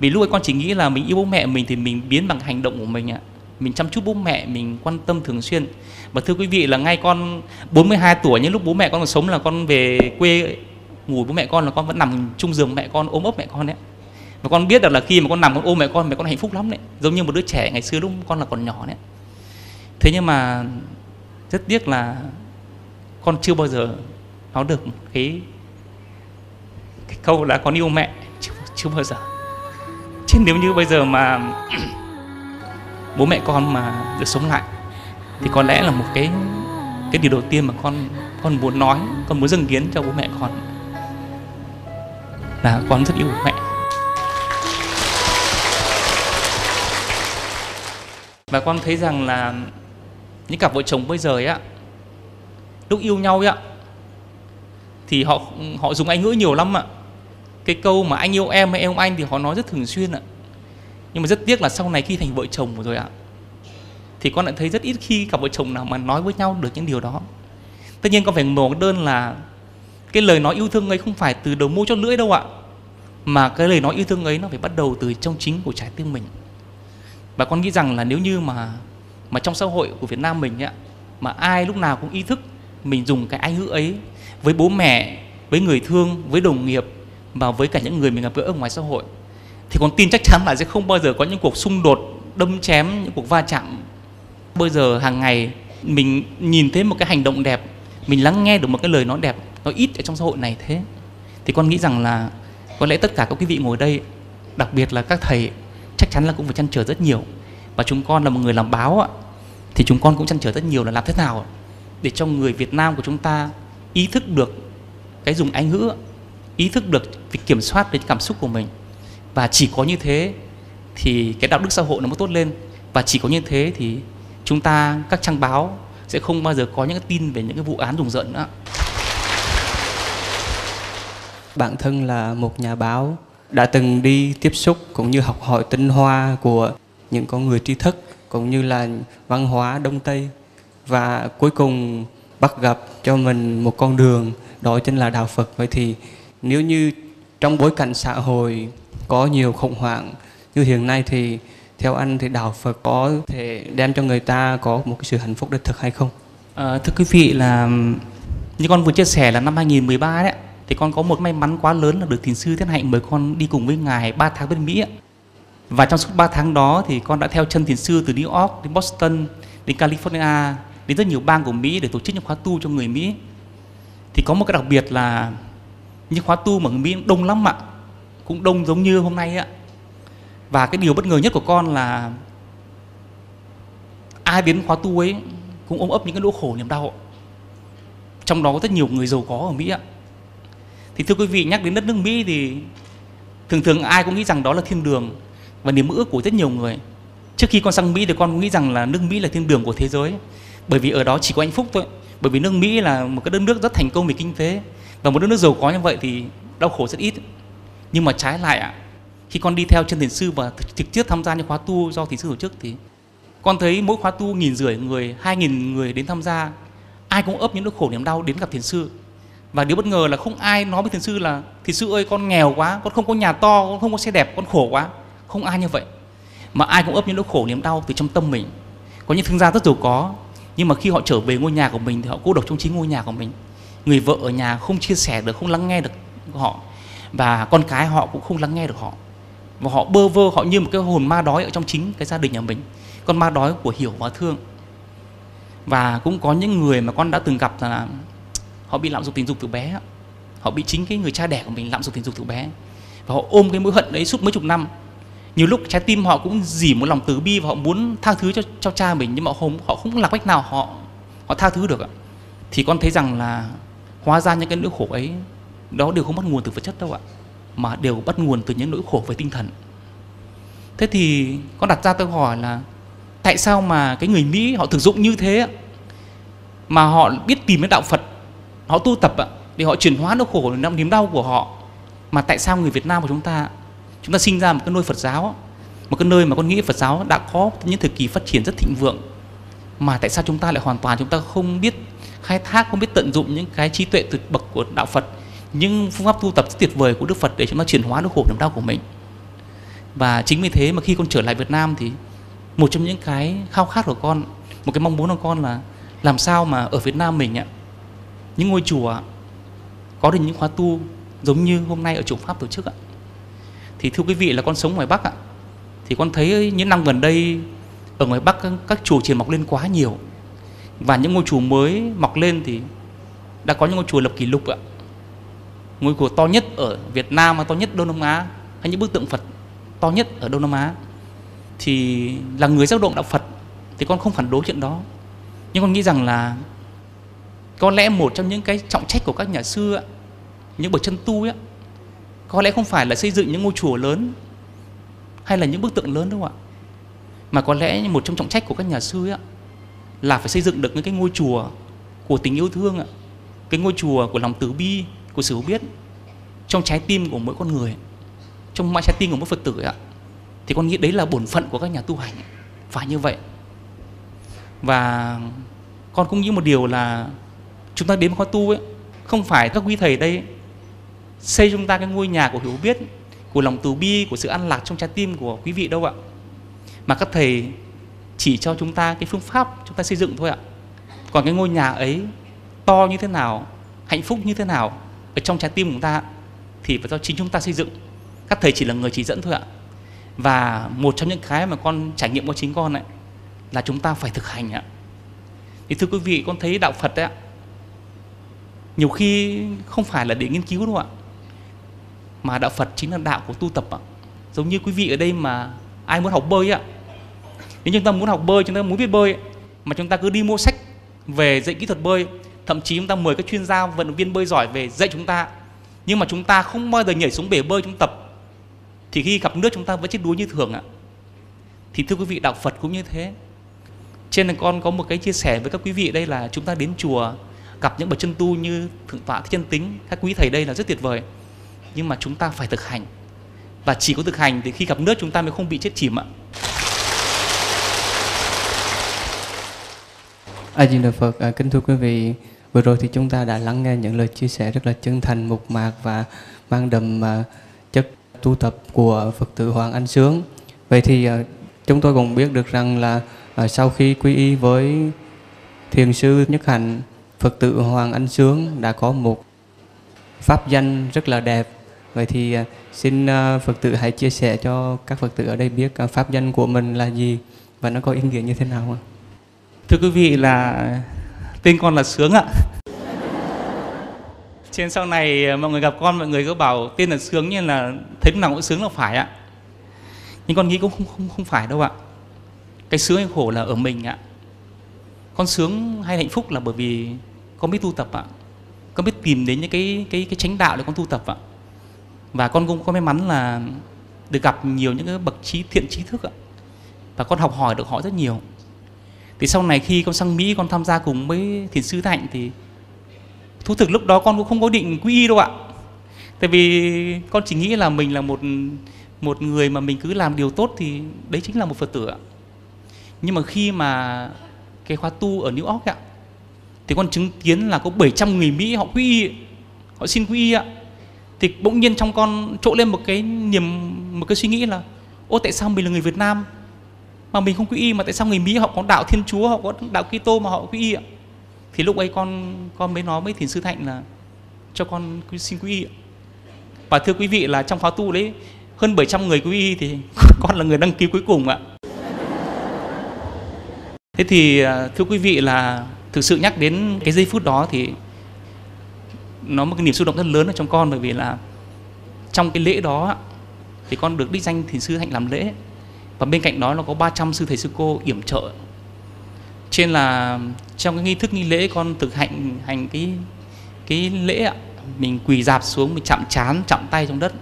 Vì lúc ấy con chỉ nghĩ là mình yêu bố mẹ mình thì mình biến bằng hành động của mình ạ. Mình chăm chút bố mẹ, mình quan tâm thường xuyên. Và thưa quý vị là ngay con bốn mươi hai tuổi, những lúc bố mẹ con còn sống là con về quê ngủ bố mẹ con là con vẫn nằm chung giường mẹ con, ôm ấp mẹ con đấy. Và con biết được là khi mà con nằm con ôm mẹ con, mẹ con hạnh phúc lắm đấy. Giống như một đứa trẻ ngày xưa lúc con là còn nhỏ đấy. Thế nhưng mà rất tiếc là con chưa bao giờ nói được cái, cái câu là con yêu mẹ. Chưa, chưa bao giờ. Chứ nếu như bây giờ mà bố mẹ con mà được sống lại thì có lẽ là một cái cái điều đầu tiên mà con con muốn nói, con muốn dâng hiến cho bố mẹ con là con rất yêu bố mẹ. Và con thấy rằng là những cặp vợ chồng bây giờ ấy ạ, lúc yêu nhau ấy ạ, thì họ họ dùng ái ngữ nhiều lắm ạ. Cái câu mà anh yêu em hay em yêu anh thì họ nói rất thường xuyên ạ. Nhưng mà rất tiếc là sau này khi thành vợ chồng rồi ạ, thì con lại thấy rất ít khi cặp vợ chồng nào mà nói với nhau được những điều đó. Tất nhiên con phải ngộ đơn là cái lời nói yêu thương ấy không phải từ đầu môi cho lưỡi đâu ạ, mà cái lời nói yêu thương ấy nó phải bắt đầu từ trong chính của trái tim mình. Và con nghĩ rằng là nếu như mà mà trong xã hội của Việt Nam mình ấy, mà ai lúc nào cũng ý thức mình dùng cái ái ngữ ấy với bố mẹ, với người thương, với đồng nghiệp và với cả những người mình gặp gỡ ở ngoài xã hội, thì con tin chắc chắn là sẽ không bao giờ có những cuộc xung đột, đâm chém, những cuộc va chạm. Bây giờ hàng ngày mình nhìn thấy một cái hành động đẹp, mình lắng nghe được một cái lời nói đẹp, nó ít ở trong xã hội này thế. Thì con nghĩ rằng là có lẽ tất cả các quý vị ngồi đây, đặc biệt là các thầy, chắc chắn là cũng phải trăn trở rất nhiều. Và chúng con là một người làm báo thì chúng con cũng trăn trở rất nhiều là làm thế nào để cho người Việt Nam của chúng ta ý thức được cái dùng ái ngữ, ý thức được việc kiểm soát đến cảm xúc của mình. Và chỉ có như thế thì cái đạo đức xã hội nó mới tốt lên. Và chỉ có như thế thì chúng ta, các trang báo sẽ không bao giờ có những cái tin về những cái vụ án rùng rợn nữa. Bản thân là một nhà báo đã từng đi tiếp xúc cũng như học hỏi tinh hoa của những con người trí thức cũng như là văn hóa Đông Tây, và cuối cùng bắt gặp cho mình một con đường đó chính là đạo Phật. Vậy thì nếu như trong bối cảnh xã hội có nhiều khủng hoảng như hiện nay thì theo anh thì đạo Phật có thể đem cho người ta có một cái sự hạnh phúc đích thực hay không? À, thưa quý vị, là như con vừa chia sẻ là năm hai nghìn mười ba đấy, Thì con có một may mắn quá lớn là được thiền sư Thiết Hạnh mời con đi cùng với ngài ba tháng bên Mỹ. Và trong suốt ba tháng đó thì con đã theo chân thiền sư từ New York đến Boston, đến California, đến rất nhiều bang của Mỹ để tổ chức những khóa tu cho người Mỹ. Thì có một cái đặc biệt là những khóa tu mà người Mỹ đông lắm ạ, cũng đông giống như hôm nay ạ. Và cái điều bất ngờ nhất của con là ai đến khóa tu ấy cũng ôm ấp những cái nỗi khổ niềm đau, trong đó có rất nhiều người giàu có ở Mỹ ạ. Thì thưa quý vị, nhắc đến đất nước Mỹ thì thường thường ai cũng nghĩ rằng đó là thiên đường và niềm mơ ước của rất nhiều người. Trước khi con sang Mỹ thì con cũng nghĩ rằng là nước Mỹ là thiên đường của thế giới, bởi vì ở đó chỉ có hạnh phúc thôi. Bởi vì nước Mỹ là một cái đất nước rất thành công về kinh tế, và một đất nước giàu có như vậy thì đau khổ rất ít. Nhưng mà trái lại ạ, khi con đi theo chân thiền sư và trực tiếp tham gia những khóa tu do thiền sư tổ chức thì con thấy mỗi khóa tu nghìn rưỡi người, hai nghìn người đến tham gia, ai cũng ấp những nỗi khổ niềm đau đến gặp thiền sư. Và điều bất ngờ là không ai nói với thiền sư là thiền sư ơi con nghèo quá, con không có nhà to, con không có xe đẹp, con khổ quá. Không ai như vậy, mà ai cũng ấp những nỗi khổ niềm đau từ trong tâm mình. Có những thương gia rất giàu có, nhưng mà khi họ trở về ngôi nhà của mình thì họ cô độc trong chính ngôi nhà của mình. Người vợ ở nhà không chia sẻ được, không lắng nghe được họ, và con cái họ cũng không lắng nghe được họ, và họ bơ vơ, họ như một cái hồn ma đói ở trong chính cái gia đình nhà mình, con ma đói của hiểu và thương. Và cũng có những người mà con đã từng gặp là họ bị lạm dụng tình dục từ bé, họ bị chính cái người cha đẻ của mình lạm dụng tình dục từ bé, và họ ôm cái mối hận đấy suốt mấy chục năm. Nhiều lúc trái tim họ cũng dỉ một lòng từ bi và họ muốn tha thứ cho, cho cha mình, nhưng mà họ, họ không làm cách nào họ họ tha thứ được ạ. Thì con thấy rằng là hóa ra những cái nỗi khổ ấy đó đều không bắt nguồn từ vật chất đâu ạ, mà đều bắt nguồn từ những nỗi khổ về tinh thần. Thế thì con đặt ra câu hỏi là tại sao mà cái người Mỹ họ thực dụng như thế ạ, mà họ biết tìm đến đạo Phật, họ tu tập ạ, để họ chuyển hóa nỗi khổ niềm đau của họ. Mà tại sao người Việt Nam của chúng ta, chúng ta sinh ra một cái nơi Phật giáo, một cái nơi mà con nghĩ Phật giáo đã có những thời kỳ phát triển rất thịnh vượng, mà tại sao chúng ta lại hoàn toàn chúng ta không biết khai thác, không biết tận dụng những cái trí tuệ tuyệt bậc của đạo Phật, những phương pháp tu tập rất tuyệt vời của Đức Phật để chúng ta chuyển hóa nỗi khổ niềm đau của mình. Và chính vì thế mà khi con trở lại Việt Nam thì một trong những cái khao khát của con, một cái mong muốn của con là làm sao mà ở Việt Nam mình ạ, những ngôi chùa có được những khóa tu giống như hôm nay ở Chùa Pháp tổ chức ạ. Thì thưa quý vị là con sống ngoài Bắc ạ, thì con thấy những năm gần đây ở ngoài Bắc các chùa triển mọc lên quá nhiều, và những ngôi chùa mới mọc lên thì đã có những ngôi chùa lập kỷ lục ạ. Ngôi chùa to nhất ở Việt Nam và to nhất Đông Nam Á, hay những bức tượng Phật to nhất ở Đông Nam Á. Thì là người giác động đạo Phật thì con không phản đối chuyện đó, nhưng con nghĩ rằng là có lẽ một trong những cái trọng trách của các nhà sư, những bậc chân tu ấy, có lẽ không phải là xây dựng những ngôi chùa lớn hay là những bức tượng lớn đâu ạ, mà có lẽ một trong trọng trách của các nhà sư ấy, là phải xây dựng được những cái ngôi chùa của tình yêu thương ạ, cái ngôi chùa của lòng từ bi, của sự biết trong trái tim của mỗi con người, trong mọi trái tim của mỗi Phật tử ạ. Thì con nghĩ đấy là bổn phận của các nhà tu hành, phải như vậy. Và con cũng nghĩ một điều là chúng ta đến khóa tu ấy, không phải các quý thầy đây xây chúng ta cái ngôi nhà của hiểu biết, của lòng từ bi, của sự an lạc trong trái tim của quý vị đâu ạ, mà các thầy chỉ cho chúng ta cái phương pháp chúng ta xây dựng thôi ạ. Còn cái ngôi nhà ấy to như thế nào, hạnh phúc như thế nào ở trong trái tim của chúng ta thì phải do chính chúng ta xây dựng, các thầy chỉ là người chỉ dẫn thôi ạ. Và một trong những cái mà con trải nghiệm của chính con ấy, là chúng ta phải thực hành ạ. Thì thưa quý vị, con thấy đạo Phật ấy, nhiều khi không phải là để nghiên cứu đâu ạ, mà đạo Phật chính là đạo của tu tập ạ. Giống như quý vị ở đây mà ai muốn học bơi ạ, nếu chúng ta muốn học bơi, chúng ta muốn biết bơi ấy, mà chúng ta cứ đi mua sách về dạy kỹ thuật bơi, thậm chí chúng ta mời các chuyên gia vận động viên bơi giỏi về dạy chúng ta, nhưng mà chúng ta không bao giờ nhảy xuống bể bơi chúng tập, thì khi gặp nước chúng ta vẫn chết đuối như thường ạ. Thì thưa quý vị, đạo Phật cũng như thế. Trên này con có một cái chia sẻ với các quý vị đây là chúng ta đến chùa gặp những bậc chân tu như Thượng tọa Thích Chân Tính, các quý thầy đây là rất tuyệt vời, nhưng mà chúng ta phải thực hành, và chỉ có thực hành thì khi gặp nước chúng ta mới không bị chết chìm ạ. A Di Đà Phật. À, kính thưa quý vị, vừa rồi thì chúng ta đã lắng nghe những lời chia sẻ rất là chân thành, mộc mạc và mang đậm uh, chất tu tập của Phật tử Hoàng Anh Sướng. Vậy thì uh, chúng tôi cũng biết được rằng là uh, sau khi quy y với thiền sư Nhất Hạnh, Phật tử Hoàng Anh Sướng đã có một pháp danh rất là đẹp. Vậy thì xin Phật tử hãy chia sẻ cho các Phật tử ở đây biết pháp danh của mình là gì và nó có ý nghĩa như thế nào ạ? Thưa quý vị, là tên con là Sướng ạ. Trên sau này mọi người gặp con, mọi người cứ bảo tên là Sướng, như là thấy lúc nào cũng sướng là phải ạ. Nhưng con nghĩ cũng không, không, không phải đâu ạ. Cái sướng hay khổ là ở mình ạ. Con sướng hay hạnh phúc là bởi vì con biết tu tập ạ. Con biết tìm đến những cái cái cái chánh đạo để con tu tập ạ. Và con cũng có may mắn là được gặp nhiều những cái bậc trí thiện trí thức ạ. Và con học hỏi được họ rất nhiều. Thì sau này khi con sang Mỹ, con tham gia cùng với thiền sư Hạnh, thì thú thực lúc đó con cũng không có định quy y đâu ạ. Tại vì con chỉ nghĩ là mình là một một người mà mình cứ làm điều tốt thì đấy chính là một Phật tử ạ. Nhưng mà khi mà cái khóa tu ở New York ạ, thì con chứng kiến là có bảy trăm người Mỹ họ quy y, họ xin quy y ạ. Thì bỗng nhiên trong con trỗi lên một cái niềm, một cái suy nghĩ là ô, tại sao mình là người Việt Nam mà mình không quy y, mà tại sao người Mỹ họ có đạo Thiên Chúa, họ có đạo Kitô mà họ quy y ạ? Thì lúc ấy con con mới nói với thiền sư Hạnh là cho con xin quy y ạ. Và thưa quý vị là trong khóa tu đấy hơn bảy trăm người quy y thì con là người đăng ký cuối cùng ạ. Thế thì thưa quý vị là thực sự nhắc đến cái giây phút đó thì nó một cái niềm xúc động rất lớn ở trong con, bởi vì là trong cái lễ đó thì con được đích danh thiền sư Hạnh làm lễ, và bên cạnh đó nó có ba trăm sư thầy sư cô yểm trợ. Trên là trong cái nghi thức nghi lễ con thực hành hành cái cái lễ ạ, mình quỳ dạp xuống, mình chạm trán, chạm tay trong đất.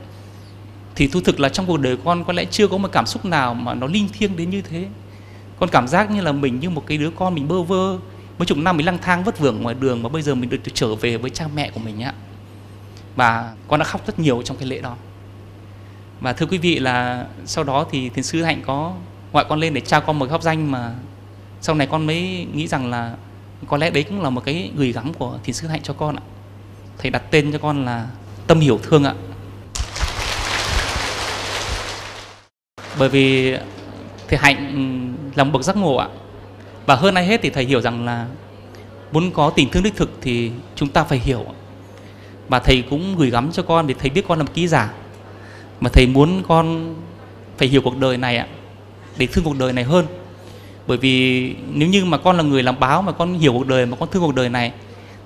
Thì thú thực là trong cuộc đời con có lẽ chưa có một cảm xúc nào mà nó linh thiêng đến như thế. Con cảm giác như là mình như một cái đứa con mình bơ vơ, mấy chục năm mình lang thang vất vưởng ngoài đường, mà bây giờ mình được trở về với cha mẹ của mình ạ. Và con đã khóc rất nhiều trong cái lễ đó. Và thưa quý vị là sau đó thì thiền sư Hạnh có gọi con lên để trao con một cái pháp danh mà sau này con mới nghĩ rằng là có lẽ đấy cũng là một cái gửi gắm của thiền sư Hạnh cho con ạ. Thầy đặt tên cho con là Tâm Hiểu Thương ạ. Bởi vì thầy Hạnh là một bậc giác ngộ ạ. Và hơn ai hết thì thầy hiểu rằng là muốn có tình thương đích thực thì chúng ta phải hiểu. Và thầy cũng gửi gắm cho con, để thầy biết con là một ký giả, mà thầy muốn con phải hiểu cuộc đời này ạ, để thương cuộc đời này hơn. Bởi vì nếu như mà con là người làm báo mà con hiểu cuộc đời, mà con thương cuộc đời này,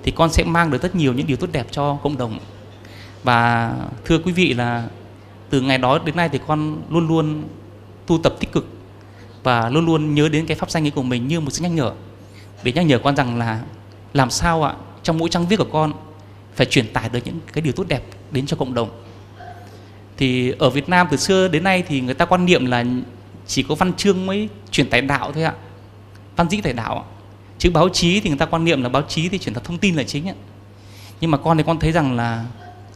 thì con sẽ mang được rất nhiều những điều tốt đẹp cho cộng đồng. Và thưa quý vị là từ ngày đó đến nay thì con luôn luôn tu tập tích cực, và luôn luôn nhớ đến cái pháp danh ấy của mình như một sự nhắc nhở, để nhắc nhở con rằng là làm sao ạ, trong mỗi trang viết của con phải truyền tải được những cái điều tốt đẹp đến cho cộng đồng. Thì ở Việt Nam từ xưa đến nay thì người ta quan niệm là chỉ có văn chương mới truyền tải đạo thôi ạ, văn dĩ tải đạo. Chứ báo chí thì người ta quan niệm là báo chí thì truyền tải thông tin là chính ạ. Nhưng mà con thì con thấy rằng là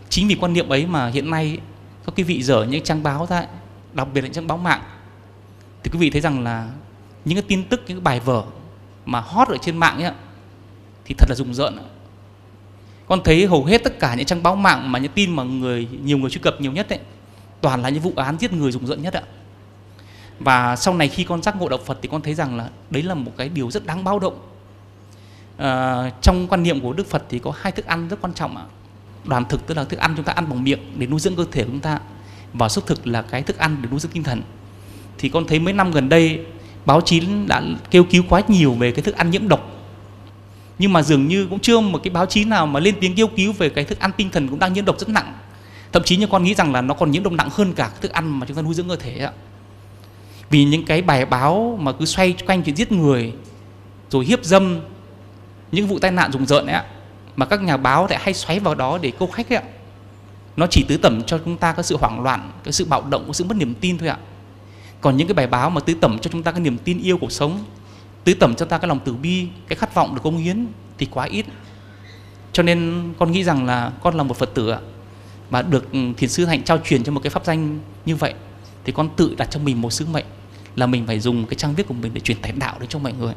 chính vì quan niệm ấy mà hiện nay các quý vị dở những trang báo ra, đặc biệt là những trang báo mạng, thì quý vị thấy rằng là những cái tin tức, những cái bài vở mà hot ở trên mạng ấy, thì thật là rùng rợn. Con thấy hầu hết tất cả những trang báo mạng mà những tin mà người nhiều người truy cập nhiều nhất ấy, toàn là những vụ án giết người rùng rợn nhất ạ. Và sau này khi con giác ngộ đạo Phật thì con thấy rằng là đấy là một cái điều rất đáng báo động. À, trong quan niệm của Đức Phật thì có hai thức ăn rất quan trọng ạ. Đoàn thực tức là thức ăn chúng ta ăn bằng miệng để nuôi dưỡng cơ thể của chúng ta, và xúc thực là cái thức ăn để nuôi dưỡng tinh thần. Thì con thấy mấy năm gần đây báo chí đã kêu cứu quá nhiều về cái thức ăn nhiễm độc, nhưng mà dường như cũng chưa một cái báo chí nào mà lên tiếng kêu cứu về cái thức ăn tinh thần cũng đang nhiễm độc rất nặng. Thậm chí như con nghĩ rằng là nó còn nhiễm độc nặng hơn cả thức ăn mà chúng ta nuôi dưỡng cơ thể ạ. Vì những cái bài báo mà cứ xoay quanh chuyện giết người, rồi hiếp dâm, những vụ tai nạn rùng rợn ấy ạ, mà các nhà báo lại hay xoáy vào đó để câu khách ấy ạ, nó chỉ tứ tẩm cho chúng ta cái sự hoảng loạn, cái sự bạo động, cái sự mất niềm tin thôi ạ. Còn những cái bài báo mà tứ tẩm cho chúng ta cái niềm tin yêu cuộc sống, tứ tẩm cho ta cái lòng từ bi, cái khát vọng được cống hiến thì quá ít. Cho nên con nghĩ rằng là con là một Phật tử ạ, mà được thiền sư Hạnh trao truyền cho một cái pháp danh như vậy, thì con tự đặt cho mình một sứ mệnh là mình phải dùng cái trang viết của mình để truyền tải đạo đến cho mọi người.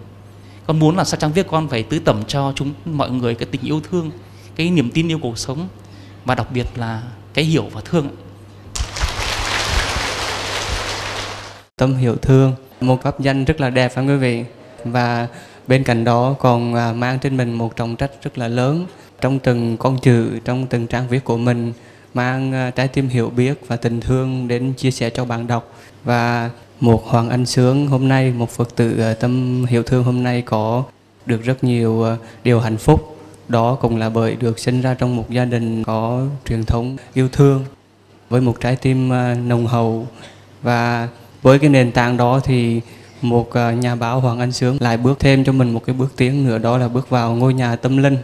Con muốn là sao trang viết con phải tứ tẩm cho chúng mọi người cái tình yêu thương, cái niềm tin yêu cuộc sống, và đặc biệt là cái hiểu và thương. Tâm Hiểu Thương, một pháp danh rất là đẹp phải không quý vị? Và bên cạnh đó còn mang trên mình một trọng trách rất là lớn. trong từng con chữ, trong từng trang viết của mình, mang trái tim hiểu biết và tình thương đến chia sẻ cho bạn đọc. Và một Hoàng Anh Sướng hôm nay, một Phật tử Tâm Hiểu Thương hôm nay có được rất nhiều điều hạnh phúc. Đó cũng là bởi được sinh ra trong một gia đình có truyền thống yêu thương, với một trái tim nồng hậu. Và với cái nền tảng đó thì một nhà báo Hoàng Anh Sướng lại bước thêm cho mình một cái bước tiến nữa, đó là bước vào ngôi nhà tâm linh.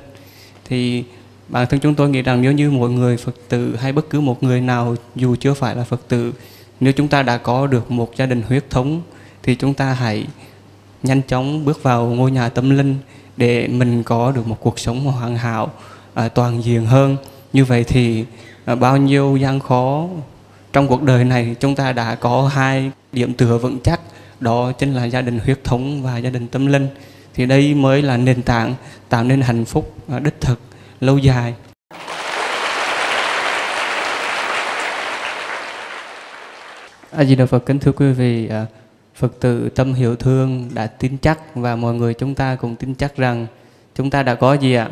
Thì bản thân chúng tôi nghĩ rằng nếu như mỗi người Phật tử hay bất cứ một người nào dù chưa phải là Phật tử, nếu chúng ta đã có được một gia đình huyết thống thì chúng ta hãy nhanh chóng bước vào ngôi nhà tâm linh để mình có được một cuộc sống hoàn hảo, à, toàn diện hơn. Như vậy thì à, bao nhiêu gian khó trong cuộc đời này chúng ta đã có hai điểm tựa vững chắc, đó chính là gia đình huyết thống và gia đình tâm linh. Thì đây mới là nền tảng tạo nên hạnh phúc à, đích thực, lâu dài. A Di Đà Phật. Kính thưa quý vị, Phật tử Tâm Hiểu Thương đã tin chắc và mọi người chúng ta cũng tin chắc rằng chúng ta đã có gì ạ?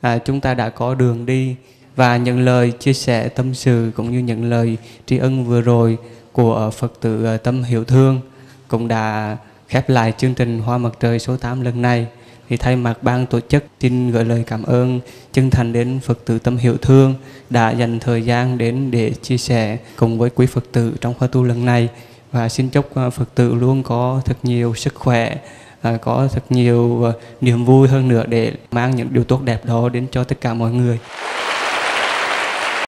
À, chúng ta đã có đường đi. Và những lời chia sẻ tâm sự cũng như những lời tri ân vừa rồi của Phật tử Tâm Hiểu Thương cũng đã khép lại chương trình Hoa Mặt Trời số tám lần này. Thì thay mặt ban tổ chức xin gửi lời cảm ơn chân thành đến Phật tử Tâm Hiểu Thương đã dành thời gian đến để chia sẻ cùng với quý Phật tử trong khóa tu lần này. Và xin chúc Phật tử luôn có thật nhiều sức khỏe, có thật nhiều niềm vui hơn nữa để mang những điều tốt đẹp đó đến cho tất cả mọi người.